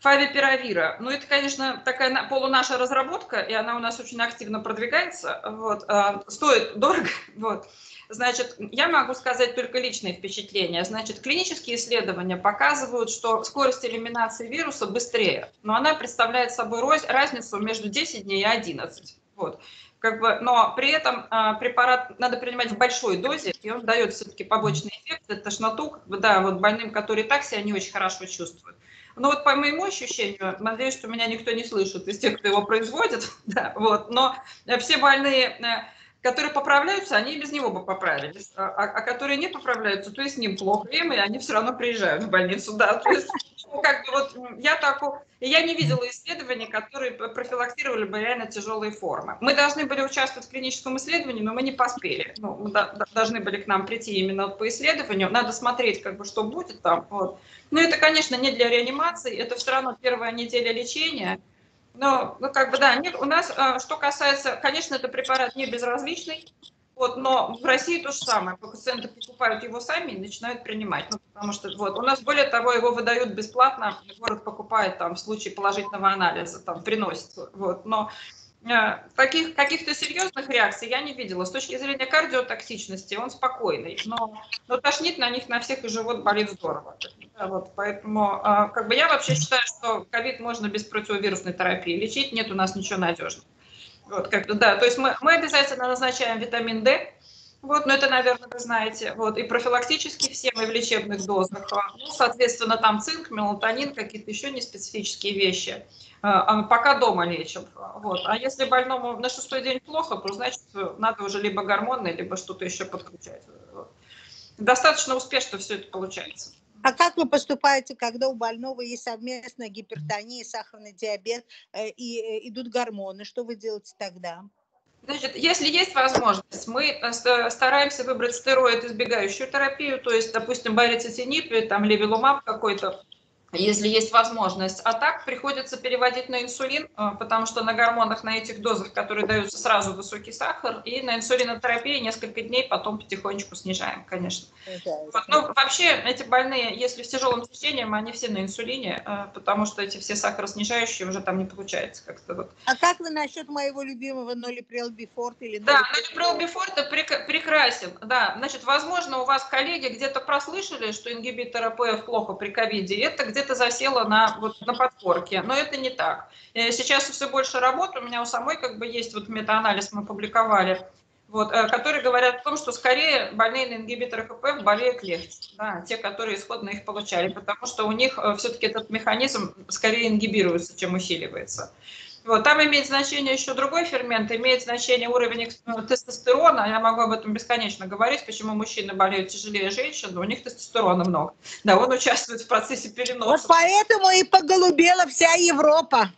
фавипиравира, ну это, конечно, такая полунаша разработка, и она у нас очень активно продвигается, вот, стоит дорого, вот. Значит, я могу сказать только личные впечатления. Значит, клинические исследования показывают, что скорость элиминации вируса быстрее, но она представляет собой разницу между 10 дней и 11. Вот. Как бы, но при этом препарат надо принимать в большой дозе, и он дает все-таки побочный эффект, это тошноту, как бы, да, вот больным, которые так себя не очень хорошо чувствуют. Но вот по моему ощущению, надеюсь, что меня никто не слышит из тех, кто его производит, да, вот, но все больные, которые поправляются, они и без него бы поправились, а которые не поправляются, то есть с ним плохо, и они все равно приезжают в больницу, да, то есть, как бы, вот, я не видела исследований, которые профилактировали бы реально тяжелые формы. Мы должны были участвовать в клиническом исследовании, но мы не поспели, ну, мы должны были к нам прийти именно по исследованию, надо смотреть, как бы, что будет там, вот. Но это, конечно, не для реанимации, это все равно первая неделя лечения. Но, ну, как бы, да, нет, у нас, что касается, конечно, это препарат не безразличный, вот, но в России то же самое, пациенты покупают его сами и начинают принимать, ну, потому что, вот, у нас, более того, его выдают бесплатно, город покупает, там, в случае положительного анализа, там, приносит, вот, но таких, каких-то серьезных реакций я не видела. С точки зрения кардиотоксичности он спокойный, но тошнит на них на всех, и живот болит здорово. Вот, поэтому, как бы, я вообще считаю, что ковид можно без противовирусной терапии лечить, нет у нас ничего надежного. Вот, как бы, да, то есть мы обязательно назначаем витамин D, вот, но это, наверное, вы знаете, вот, и профилактически всем, и в лечебных дозах. Ну, соответственно, там цинк, мелатонин, какие-то еще неспецифические вещи. Пока дома лечим. Вот. А если больному на 6-й день плохо, то значит надо уже либо гормоны, либо что-то еще подключать. Вот. Достаточно успешно все это получается. А как вы поступаете, когда у больного есть совместная гипертония, сахарный диабет и идут гормоны? Что вы делаете тогда? Значит, если есть возможность, мы стараемся выбрать стероид, избегающую терапию, то есть, допустим, барицетиниб, там левилумаб какой-то, если есть возможность. А так приходится переводить на инсулин, потому что на гормонах, на этих дозах, которые даются, сразу высокий сахар, и на инсулинотерапии несколько дней, потом потихонечку снижаем, конечно. Вот, ну, вообще эти больные, если с тяжелым течением, они все на инсулине, потому что эти все сахароснижающие уже там не получается как-то. Вот. А как вы насчет моего любимого нолипрел бифорт? Да, нолипрел бифорт прекрасен. Да, значит, возможно, у вас коллеги где-то прослышали, что ингибитор АПФ плохо при ковиде, это где это засело на подкорке, но это не так. Сейчас все больше работ, у меня у самой, как бы, есть вот метаанализ, мы публиковали, вот, которые говорят о том, что скорее больные на ингибиторах АПФ болеют легче, да, те, которые исходно их получали, потому что у них все-таки этот механизм скорее ингибируется, чем усиливается. Вот, там имеет значение еще другой фермент, имеет значение уровень тестостерона, я могу об этом бесконечно говорить, почему мужчины болеют тяжелее женщин, но у них тестостерона много, да, он участвует в процессе переноса. Вот поэтому и поголубела вся Европа.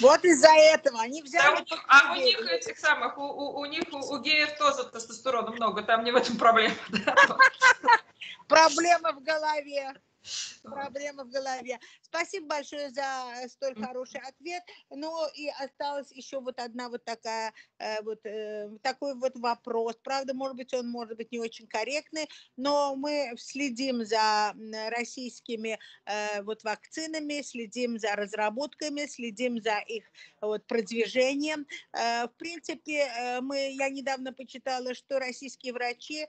Вот из-за этого они взяли. Да, у них этих самых, у геев тоже тестостерона много, там не в этом проблема. Проблема в голове. Проблема в голове. Спасибо большое за столь хороший ответ. Ну и осталась еще вот одна вот такая такой вот вопрос. Правда, может быть не очень корректный, но мы следим за российскими вакцинами, следим за разработками, следим за их продвижением. В принципе, я недавно почитала, что российские врачи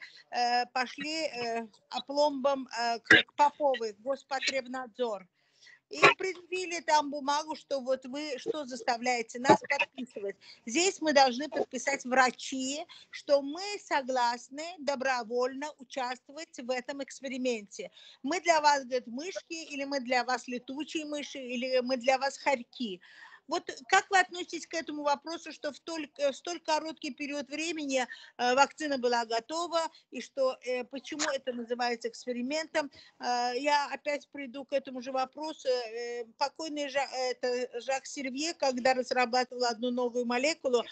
пошли опломбом к Поповой, Госпотребнадзор, и предъявили там бумагу, что вот вы что заставляете нас подписывать. Здесь мы должны подписать врачи, что мы согласны добровольно участвовать в этом эксперименте. Мы для вас, говорит, мышки, или мы для вас летучие мыши, или мы для вас хорьки. Вот как вы относитесь к этому вопросу, что в столь короткий период времени вакцина была готова, и что почему это называется экспериментом? Я опять приду к этому же вопросу. Покойный Жак Сервье, когда разрабатывал одну новую молекулу,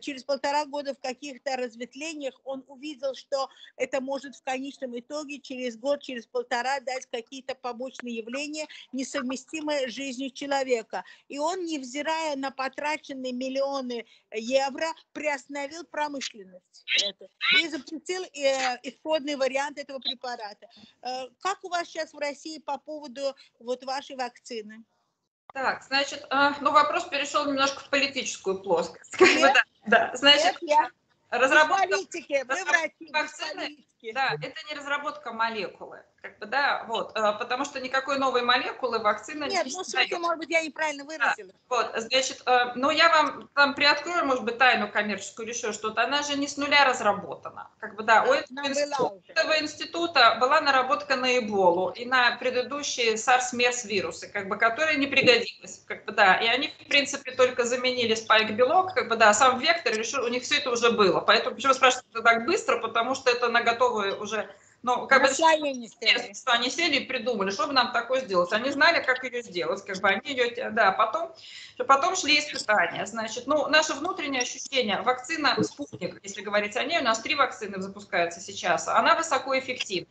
через 1,5 года в каких-то разветвлениях он увидел, что это может в конечном итоге через год, через 1,5 дать какие-то побочные явления, несовместимые с жизнью человека. И он, невзирая на потраченные миллионы евро, приостановил промышленность и запретил исходный вариант этого препарата. Как у вас сейчас в России по поводу вот вашей вакцины? Так, значит, ну вопрос перешел немножко в политическую плоскость. Нет, да, значит, нет, разработка политики, вакцины, да, это не разработка молекулы, как бы, да, вот, потому что никакой новой молекулы вакцина нет, не создает. Нет, ну, может быть, я неправильно выразила. Да, вот, значит, ну, я вам там приоткрою, может быть, тайну коммерческую или еще что-то, она же не с нуля разработана, как бы, да, у этого института была наработка на Эболу и на предыдущие SARS-MERS вирусы, как бы, которые не пригодились, как бы, да, и они, в принципе, только заменили спайк-белок, как бы, да, сам вектор решил, у них все это уже было, поэтому, почему спрашивают так быстро, потому что это на готовом уже, ну, как бы, что они сели и придумали, что бы нам такое сделать. Они знали, как ее сделать, как бы они ее, да, потом шли испытания, значит, ну, наше внутреннее ощущение, вакцина «Спутник», если говорить о ней, у нас 3 вакцины запускаются сейчас, она высокоэффективна,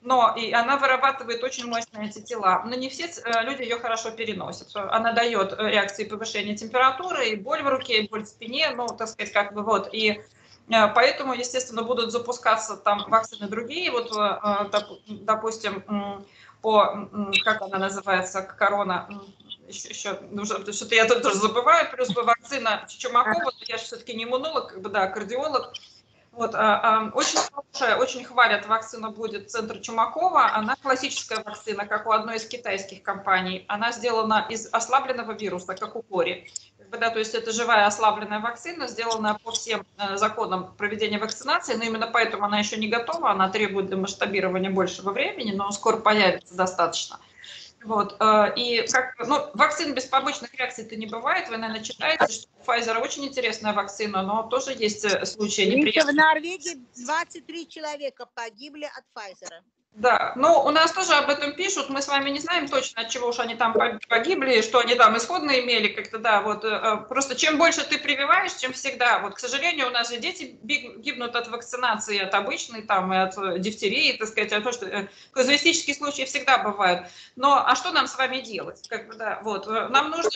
но и она вырабатывает очень мощные антитела, но не все люди ее хорошо переносят. Она дает реакции повышения температуры, и боль в руке, и боль в спине, ну, так сказать, как бы вот, и... Поэтому, естественно, будут запускаться там вакцины другие, вот, допустим, по, как она называется, корона, что-то я тоже забываю, плюс вакцина Чумакова, я же все-таки не иммунолог, как бы, да, кардиолог. Вот, очень хорошая, очень хвалят, вакцина будет центр Чумакова, она классическая вакцина, как у одной из китайских компаний, она сделана из ослабленного вируса, как у кори. Да, то есть это живая ослабленная вакцина, сделанная по всем законам проведения вакцинации, но именно поэтому она еще не готова, она требует для масштабирования большего времени, но скоро появится достаточно. Вот, и как, ну, вакцин без побочных реакций-то не бывает, вы, наверное, читаете, что у Pfizer очень интересная вакцина, но тоже есть случаи неприятные. В Норвегии 23 человека погибли от Pfizer. Да, но у нас тоже об этом пишут, мы с вами не знаем точно, от чего уж они там погибли, что они там исходные имели, как-то, да, вот, просто чем больше ты прививаешь, чем всегда, вот, к сожалению, у нас же дети гибнут от вакцинации, от обычной, там, и от дифтерии, так сказать, от того, что казуистические случаи всегда бывают, но, а что нам с вами делать, как бы, да, вот, нам нужно 60–70%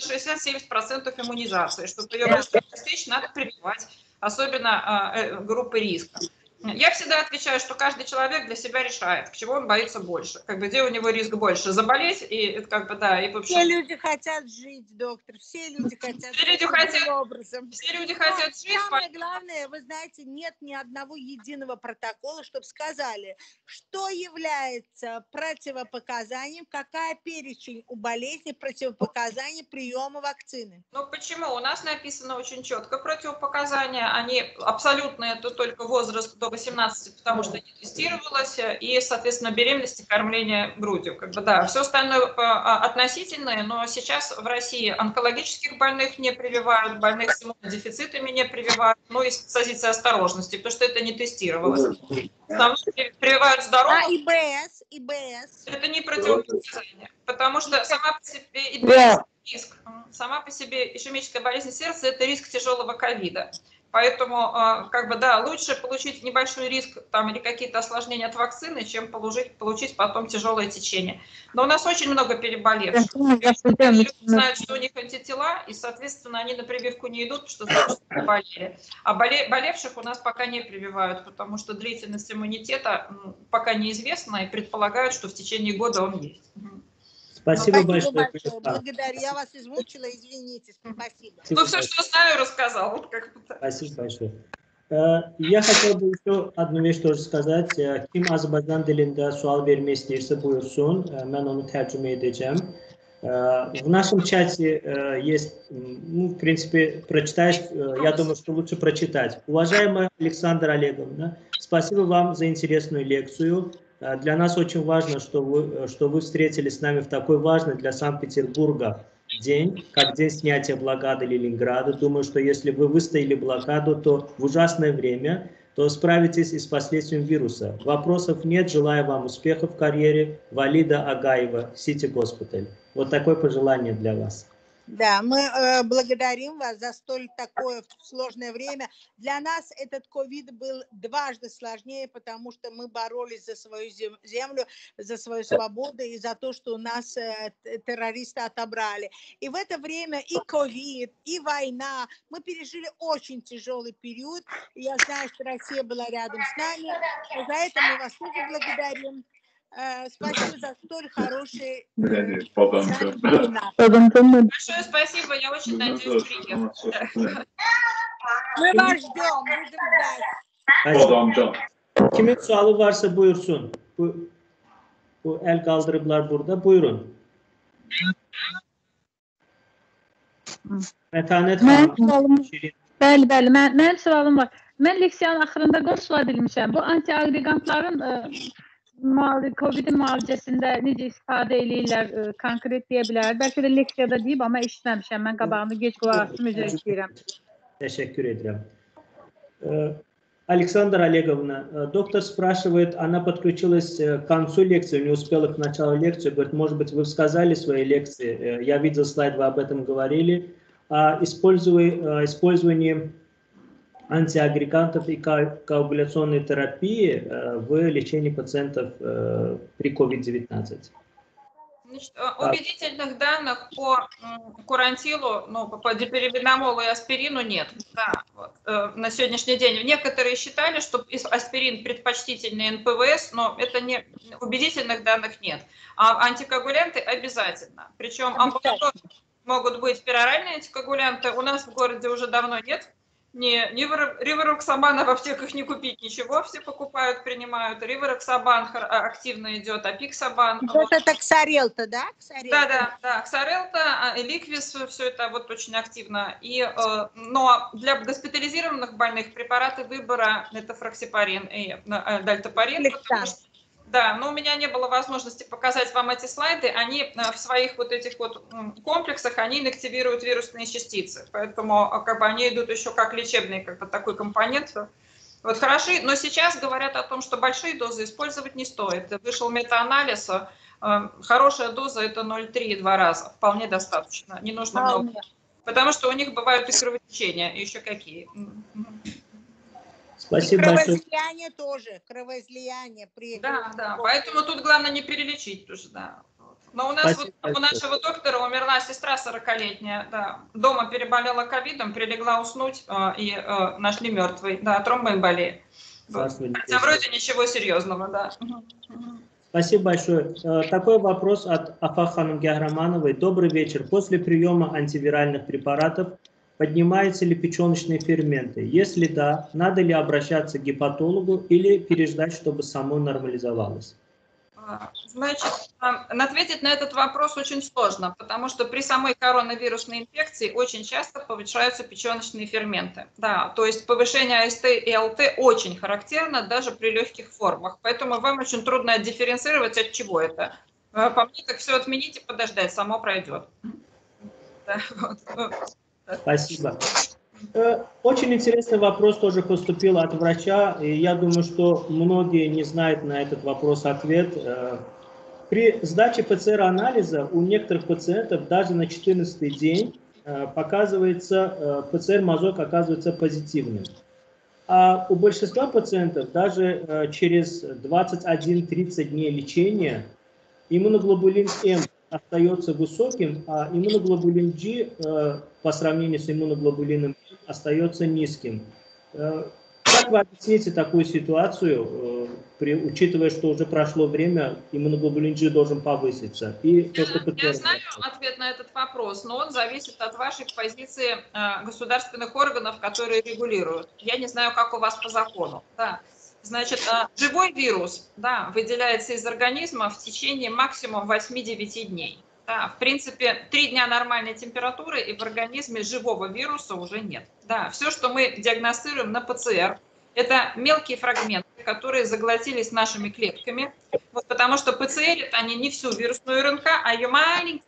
иммунизации, чтобы ее достичь, надо прививать, особенно группы риска. Я всегда отвечаю, что каждый человек для себя решает, чего он боится больше, как бы где у него риск больше, заболеть и как бы да и вообще. Все люди хотят жить, доктор, все люди хотят. Все люди хотят. Образом. Все люди хотят жить. Самое главное, вы знаете, нет ни одного единого протокола, чтобы сказали, что является противопоказанием, какая перечень у болезни противопоказаний приема вакцины. Ну почему? У нас написано очень четко противопоказания, они абсолютно это только возраст до 18, потому что не тестировалась, и, соответственно, беременность и кормление грудью. Как бы, да. Все остальное относительное, но сейчас в России онкологических больных не прививают, больных с иммунодефицитами не прививают, ну и с позиции осторожности, потому что это не тестировалось. Потому что прививают здоровых. А ИБС. Это не противопоказание, потому что сама по себе ИБС риск. Сама по себе ишемическая болезнь сердца – это риск тяжелого ковида. Поэтому, как бы, да, лучше получить небольшой риск там, или какие-то осложнения от вакцины, чем получить потом тяжелое течение. Но у нас очень много переболевших. Люди знают, что у них антитела, и, соответственно, они на прививку не идут, потому что знают, что переболели. А болевших у нас пока не прививают, потому что длительность иммунитета пока неизвестна, и предполагают, что в течение года он есть. Спасибо, ну, спасибо большое. Благодарю. Я вас измучила, извините. Спасибо. Ну, все, что знаю, рассказал. Спасибо большое. Я хотел бы еще одну вещь тоже сказать. Kim Azerbaycan dilində sual vermək istəyirsə buyursun. Mən onu tərcümə edəcəm. В нашем чате есть, ну, в принципе, прочитаешь, я думаю, что лучше прочитать. Уважаемая Александра Олеговна, спасибо вам за интересную лекцию. Для нас очень важно, что вы встретились с нами в такой важной для Санкт-Петербурга день, как день снятия блокады Ленинграда. Думаю, что если вы выстояли блокаду, то в ужасное время, то справитесь и с последствиями вируса. Вопросов нет. Желаю вам успехов в карьере. Валида Агаева, Сити Госпиталь. Вот такое пожелание для вас. Да, мы благодарим вас за столь такое сложное время. Для нас этот ковид был дважды сложнее, потому что мы боролись за свою землю, за свою свободу и за то, что у нас террористы отобрали. И в это время и ковид, и война. Мы пережили очень тяжелый период. Я знаю, что Россия была рядом с нами. За это мы вас тоже благодарим. Спасибо за столь хороший... Большое спасибо, я очень надеюсь, приехал. Мы вас ждем, будем ждать. Kimin sualı varsa buyursun. Bu el kaldırımlar burada, buyurun. Metanet Hanım. Bəli, bəli, mənim sualım var. Mən leksiyanın axırında qoşula bilmişəm. Bu antiagregantların... COVID-in müalicəsində necə istifadə edirlər, konkret deyə bilər. Bəlkə də leksiyada deyib, amma işləmişəm. Mən qabağımı geç qulaq astım, üzr istəyirəm. Təşəkkür edirəm. Александра Олеговна, доктор спрашивает, она подключилась к концу лекции, не успела к началу лекции, говорит, может быть, вы сказали свои лекции, я видел слайд, вы об этом говорили, о использовании антиагрегантов и коагуляционной терапии в лечении пациентов при COVID-19. Убедительных данных по курантилу, по дипиревинолу и аспирину нет. Да, вот, на сегодняшний день некоторые считали, что аспирин предпочтительный НПВС, но это не, убедительных данных нет. А антикоагулянты обязательно. Причем амбулаторные могут быть пероральные антикоагулянты. У нас в городе уже давно нет. Не ривароксабана в аптеках не купить ничего, все покупают, принимают. Ривароксабан активно идет, апиксабан. Вот это ксарелта, да? Ксарелта. Да, ксарелта, ликвис, все это вот очень активно. Но для госпитализированных больных препараты выбора это фраксипарин и дальтапарин. Да, но у меня не было возможности показать вам эти слайды. Они в своих вот этих вот комплексах, они инактивируют вирусные частицы. Поэтому как бы, они идут еще как лечебный как бы, такой компонент. Вот хороши, но сейчас говорят о том, что большие дозы использовать не стоит. Вышел метаанализ, хорошая доза это 0,3 два раза, вполне достаточно, не нужно много. Потому что у них бывают и кровотечения, и еще какие. Спасибо. Кровоизлияние тоже, кровоизлияние. Да, поэтому тут главное не перелечить тоже, да. Но у нас спасибо, вот, у нашего доктора умерла сестра 40-летняя, да, дома переболела ковидом, прилегла уснуть и нашли мертвой, да, тромбоэмболия. Хотя вроде ничего серьезного, да. Спасибо большое. Такой вопрос от Афаханом Гяграмановой. Добрый вечер. После приема антивиральных препаратов поднимаются ли печеночные ферменты? Если да, надо ли обращаться к гепатологу или переждать, чтобы само нормализовалось? Значит, ответить на этот вопрос очень сложно, потому что при самой коронавирусной инфекции очень часто повышаются печеночные ферменты. Да, то есть повышение АСТ и АЛТ очень характерно даже при легких формах, поэтому вам очень трудно дифференцировать от чего это. По мне, так все отменить и подождать, само пройдет. Да, вот. Спасибо. Очень интересный вопрос тоже поступил от врача, и я думаю, что многие не знают на этот вопрос ответ. При сдаче ПЦР-анализа у некоторых пациентов даже на 14-й день показывается ПЦР-мазок оказывается позитивным. А у большинства пациентов даже через 21-30 дней лечения иммуноглобулин М остается высоким, а иммуноглобулин G по сравнению с иммуноглобулином остается низким. Как вы объясните такую ситуацию, учитывая, что уже прошло время, иммуноглобулин G должен повыситься? И то, что я знаю ответ на этот вопрос, но он зависит от вашей позиции государственных органов, которые регулируют. Я не знаю, как у вас по закону. Да. Значит, живой вирус, да, выделяется из организма в течение максимум 8-9 дней. Да, в принципе, 3 дня нормальной температуры, и в организме живого вируса уже нет. Да, все, что мы диагностируем на ПЦР, это мелкие фрагменты, которые заглотились нашими клетками, вот, потому что ПЦРят они не всю вирусную РНК, а ее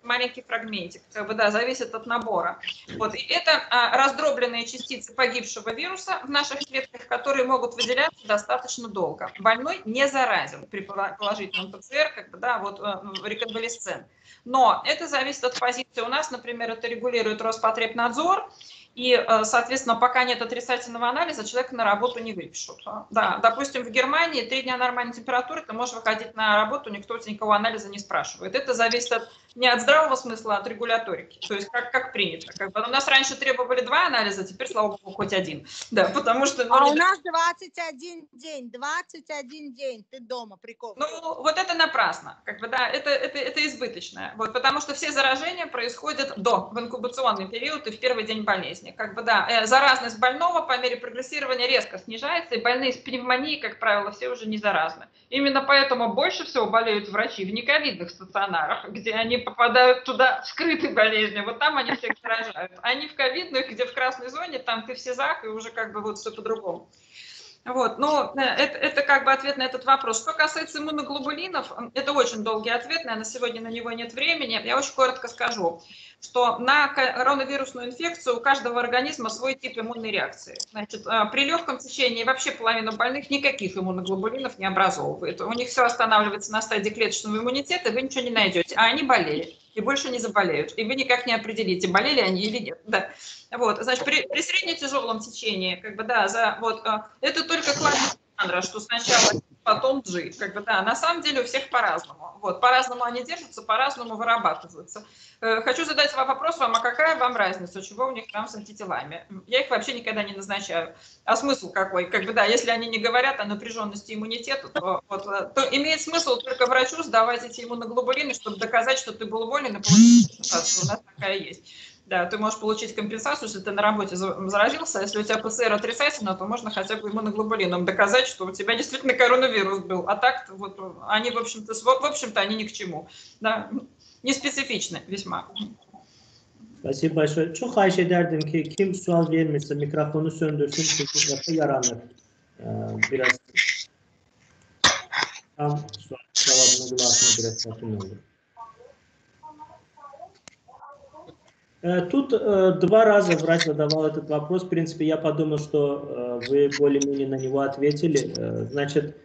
маленький фрагментик, как бы, да, зависит от набора. Вот, и это раздробленные частицы погибшего вируса в наших клетках, которые могут выделяться достаточно долго. Больной не заразен при положительном ПЦР, как бы, да, вот, реконвалесцент. Но это зависит от позиции. У нас, например, это регулирует Роспотребнадзор, и, соответственно, пока нет отрицательного анализа, человека на работу не выпишут. Да, допустим, в Германии 3 дня нормальной температуры, ты можешь выходить на работу, никто у тебя никакого анализа не спрашивает. Это зависит не от здравого смысла, а от регуляторики, то есть как принято. Как бы у нас раньше требовали 2 анализа, теперь, слава богу, хоть 1. Да, потому что, ну, у нас 21 день ты дома, прикол. Ну, вот это напрасно, как бы, да, это избыточно, вот, потому что все заражения происходят в инкубационный период и в первый день болезни. Как бы, да, заразность больного по мере прогрессирования резко снижается, и больные с пневмонией, как правило, все уже не заразны. Именно поэтому больше всего болеют врачи в нековидных стационарах, где они попадают туда скрытой болезнью, вот там они всех заражают. Они в ковидных, где в красной зоне, там ты в СИЗах, и уже как бы вот все по-другому. Вот, ну, это как бы ответ на этот вопрос. Что касается иммуноглобулинов, это очень долгий ответ, наверное, сегодня на него нет времени. Я очень коротко скажу, что на коронавирусную инфекцию у каждого организма свой тип иммунной реакции. Значит, при легком течении вообще половина больных никаких иммуноглобулинов не образовывает. У них все останавливается на стадии клеточного иммунитета, вы ничего не найдете, а они болели и больше не заболеют, и вы никак не определите, болели они или нет. Да. Вот, значит, при средне-тяжелом течении, как бы, да, это только классика жанра, что сначала, потом джи, как бы, да, на самом деле у всех по-разному, вот, по-разному они держатся, по-разному вырабатываются. Хочу задать вопрос вам, а какая вам разница, чего у них там с антителами? Я их вообще никогда не назначаю. А смысл какой? Как бы, да, если они не говорят о напряженности иммунитета, то имеет смысл только врачу сдавать эти иммуноглобулины, чтобы доказать, что ты был болен и получил компенсацию. У нас такая есть. Да, ты можешь получить компенсацию, если ты на работе заразился, если у тебя ПЦР отрицательно, то можно хотя бы иммуноглобулином доказать, что у тебя действительно коронавирус был. А так, вот, они, в общем-то, они ни к чему. Да. Не специфично весьма. Спасибо большое. Çok hayş ederdim ki kim sual vermişse mikrofonu söndürsün çünkü lafı yaranır. Biraz tam cevabını bulasın biraz sakin olur. Тут 2 раза врач задавал этот вопрос. В принципе, я подумал, что вы более-менее на него ответили. Значит,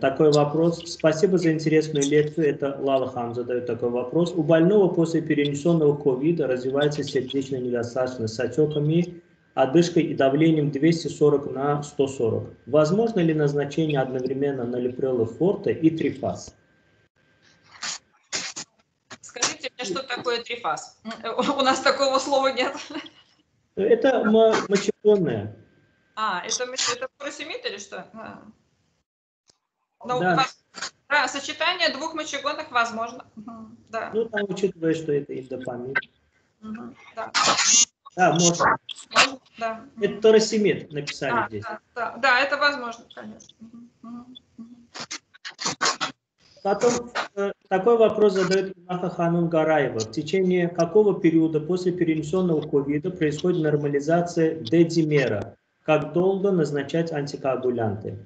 такой вопрос. Спасибо за интересную лекцию. Это Лала Хан задает такой вопрос. У больного после перенесенного ковида развивается сердечная недостаточность с отеками, одышкой и давлением 240 на 140. Возможно ли назначение одновременно нолипрела форте и трифаз? Что такое трифаз? У нас такого слова нет. Это мочегонное. А, это парасемит или что? Да. Сочетание 2 мочегонных возможно. Да. Ну, там учитывая, что это индапамид. Да. Да, можно. Да. Это парасемит написали здесь. Да, это возможно, конечно. Потом такой вопрос задает Маха Ханум Гараева. В течение какого периода после перенесенного ковида происходит нормализация Д-димера? Как долго назначать антикоагулянты?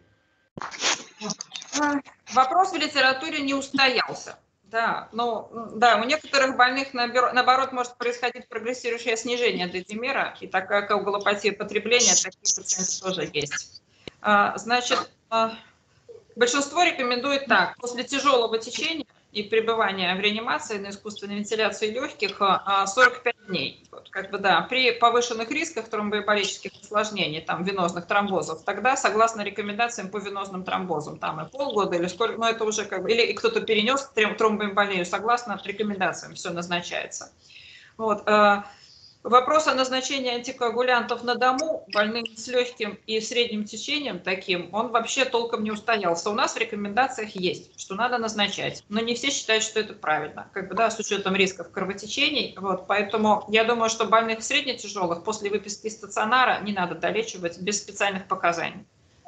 Вопрос в литературе не устоялся. Да, у некоторых больных, наоборот, может происходить прогрессирующее снижение Д-димера, и такая коагулопатия потребления, такие пациенты тоже есть. Значит... Большинство рекомендует так: после тяжелого течения и пребывания в реанимации на искусственной вентиляции легких 45 дней. Вот, как бы, да, при повышенных рисках тромбоэмболических осложнений, там, венозных тромбозов, тогда, согласно рекомендациям по венозным тромбозам, там и полгода, или сколько, но это уже как бы, или кто-то перенес тромбоэмболию, согласно рекомендациям все назначается. Вот. Вопрос о назначении антикоагулянтов на дому больным с легким и средним течением таким, он вообще толком не устоялся. У нас в рекомендациях есть, что надо назначать, но не все считают, что это правильно, как бы, да, с учетом рисков кровотечений. Вот, поэтому я думаю, что больных средне-тяжелых после выписки из стационара не надо долечивать без специальных показаний.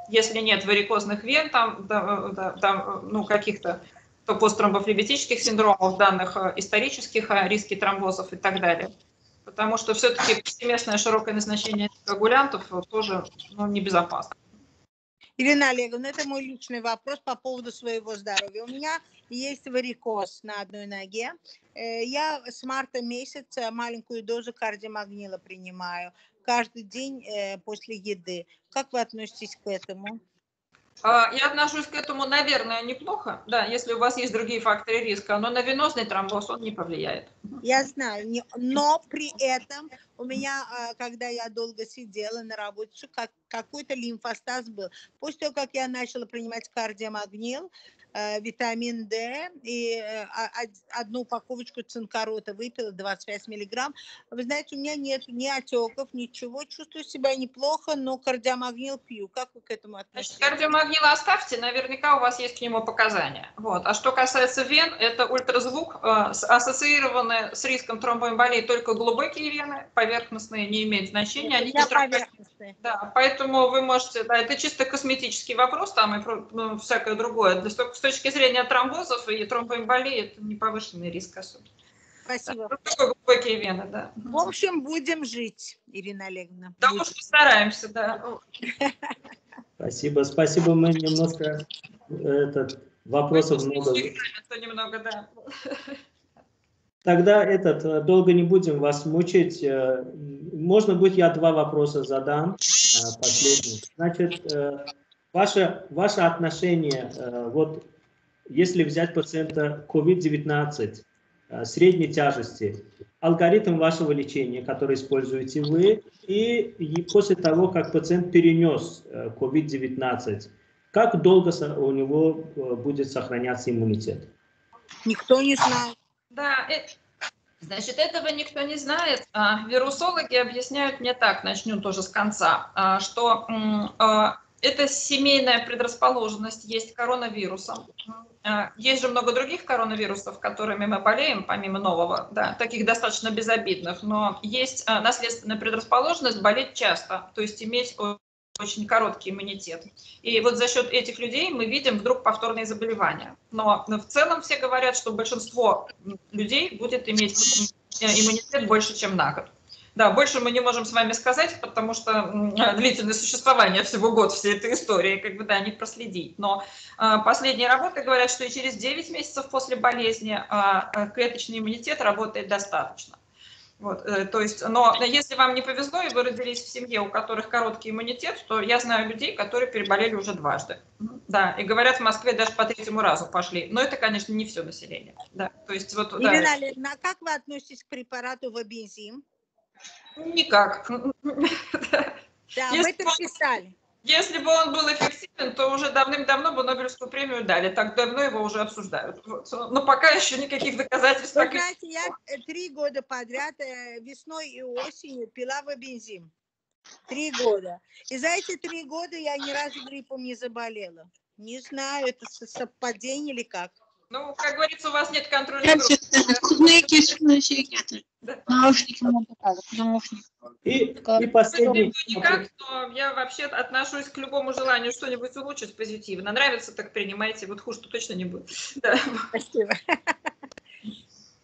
Если нет варикозных вен, каких-то посттромбофлебитических синдромов, данных исторических, риски тромбозов и так далее. Потому что все-таки повсеместное широкое назначение антикоагулянтов тоже небезопасно. Ирина Олеговна, это мой личный вопрос по поводу своего здоровья. У меня есть варикоз на одной ноге. Я с марта месяца маленькую дозу кардиомагнила принимаю каждый день после еды. Как вы относитесь к этому? Я отношусь к этому, наверное, неплохо, да, если у вас есть другие факторы риска, но на венозный тромбоз он не повлияет. Я знаю, но при этом у меня, когда я долго сидела на работе, какой-то лимфостаз был. После того, как я начала принимать кардиомагнил, витамин D и одну упаковочку цинкорота выпила, 25 миллиграмм. Вы знаете, у меня нет ни отеков, ничего. Чувствую себя неплохо, но кардиомагнил пью. Как вы к этому относитесь? Значит, кардиомагнил оставьте, наверняка у вас есть к нему показания. Вот. А что касается вен, это ультразвук, ассоциированный с риском тромбоэмболии только глубокие вены, поверхностные не имеют значения. Они поверхностные. Да, поэтому вы можете, да, это чисто косметический вопрос, там и ну, всякое другое. С точки зрения тромбозов и тромбоэмболии, это не повышенный риск особенно. Спасибо. Да, такой глубокие вены, да. В общем, будем жить, Ирина Олеговна. Да, уж постараемся, да. Спасибо, спасибо. Мы немножко вопросов много. Немного, да. Тогда долго не будем вас мучить. Можно будет я два вопроса задам последний. Значит, ваше отношение, вот если взять пациента COVID-19 средней тяжести, алгоритм вашего лечения, который используете вы, и после того, как пациент перенес COVID-19, как долго у него будет сохраняться иммунитет? Никто не знает. Да, значит, этого никто не знает. Вирусологи объясняют мне так, начну тоже с конца, что... Это семейная предрасположенность есть к коронавирусам. Есть же много других коронавирусов, которыми мы болеем, помимо нового, да, таких достаточно безобидных, но есть наследственная предрасположенность болеть часто, то есть иметь очень короткий иммунитет. И вот за счет этих людей мы видим вдруг повторные заболевания. Но в целом все говорят, что большинство людей будет иметь иммунитет больше, чем на год. Да, больше мы не можем с вами сказать, потому что длительное существование всего год всей этой истории, как бы, да, не проследить. Но последние работы говорят, что и через 9 месяцев после болезни клеточный иммунитет работает достаточно. Вот, то есть, но если вам не повезло и вы родились в семье, у которых короткий иммунитет, то я знаю людей, которые переболели уже дважды. Да, и говорят, в Москве даже по третьему разу пошли. Но это, конечно, не все население. Да, то есть, вот, Ирина Олеговна, а как вы относитесь к препарату вобензим? Никак. Да, мы это писали. Если бы он был эффективен, то уже давным-давно бы Нобелевскую премию дали. Так давно его уже обсуждают. Но пока еще никаких доказательств. Вы знаете, я 3 года подряд весной и осенью пила вобензим. 3 года. И за эти 3 года я ни разу гриппом не заболела. Не знаю, это совпадение или как. Ну, как говорится, у вас нет контроля группы. И последний. Никак, но я вообще отношусь к любому желанию что-нибудь улучшить позитивно. Нравится, так принимайте. Вот хуже-то точно не будет. Да. Спасибо.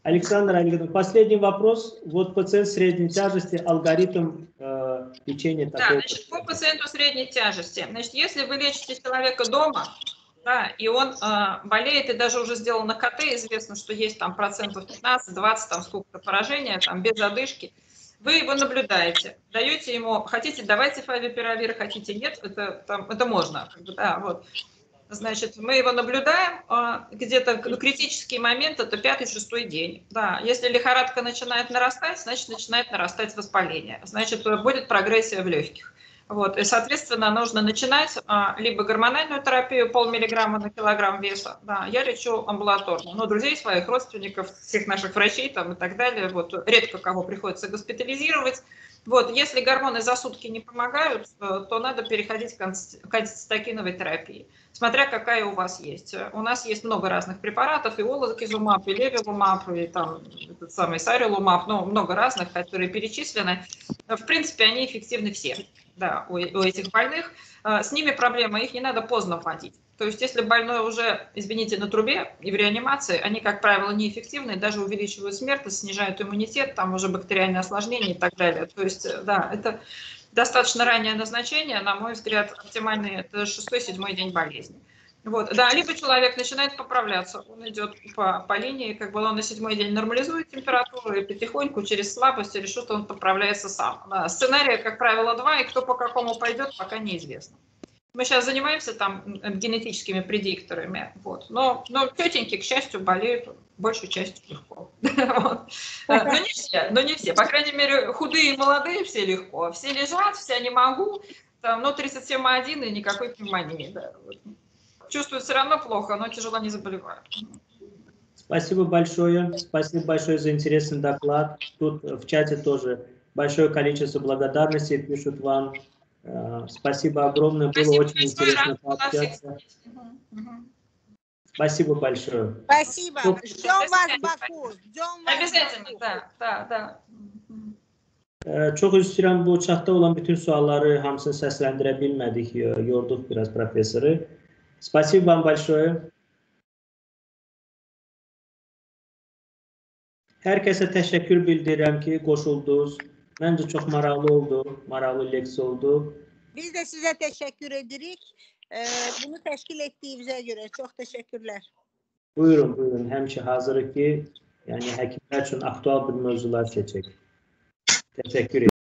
Александр Олегович, последний вопрос. Вот пациент средней тяжести, алгоритм лечения. Да, значит, по пациенту средней тяжести. Значит, если вы лечите человека дома... Да, и он болеет, и даже уже сделал на КТ, известно, что есть там процентов 15-20, там сколько-то поражения, там без одышки. Вы его наблюдаете, даете ему, хотите, давайте фавипиравир, хотите, нет, это можно. Да, вот. Значит, мы его наблюдаем, где-то критический момент, это 5-6 день. Да, если лихорадка начинает нарастать, значит, начинает нарастать воспаление, значит, будет прогрессия в легких. Вот, и, соответственно, нужно начинать либо гормональную терапию, 0,5 мг/кг веса. Да, я лечу амбулаторно, но друзей своих, родственников, всех наших врачей там, и так далее, вот, редко кого приходится госпитализировать. Вот, если гормоны за сутки не помогают, то надо переходить к антицитокиновой терапии, смотря какая у вас есть. У нас есть много разных препаратов, и олозакизумаб, и левилумаб, и там этот самый ксарелумаб, ну, много разных, которые перечислены. В принципе, они эффективны все, да, у этих больных. С ними проблема, их не надо поздно вводить. То есть, если больной уже, извините, на трубе и в реанимации, они, как правило, неэффективны, даже увеличивают смертность, снижают иммунитет, там уже бактериальные осложнения и так далее. То есть, да, это... достаточно раннее назначение, на мой взгляд, оптимальный, это 6-7 день болезни. Вот, да, либо человек начинает поправляться, он идет по линии, как бы он на 7-й день нормализует температуру и потихоньку через слабость решит, что он поправляется сам. Сценария, как правило, 2, и кто по какому пойдет, пока неизвестно. Мы сейчас занимаемся там генетическими предикторами, вот. Но тетеньки, к счастью, болеют большую часть легко. Но не все, по крайней мере, худые и молодые все легко, все лежат, все не могу, но 37,1 и никакой пневмонии. Чувствуют все равно плохо, но тяжело не заболевают. Спасибо большое. Спасибо большое за интересный доклад. Тут в чате тоже большое количество благодарностей пишут вам. Спасибо огромное. Спасибо, было очень интересно пообщаться. Спасибо большое. Спасибо. Ждем вас в Баку. Обязательно, да. Çox üzrəm, bu çatda olan bütün sualları hamısını səsləndirə bilmədik. Yorduq biraz professoru. Спасибо вам большое. Hər kəsə təşəkkür bildirirəm ki, qoşuldunuz. Məncə çox maraqlı oldu, maraqlı leksə oldu. Biz də sizə təşəkkür edirik. Bunu təşkil etdiyinizə görə çox təşəkkürlər. Buyurun, buyurun. Həmişə hazırıq ki, yəni həkimlər üçün aktual bir mövzular seçək. Təşəkkür edirik.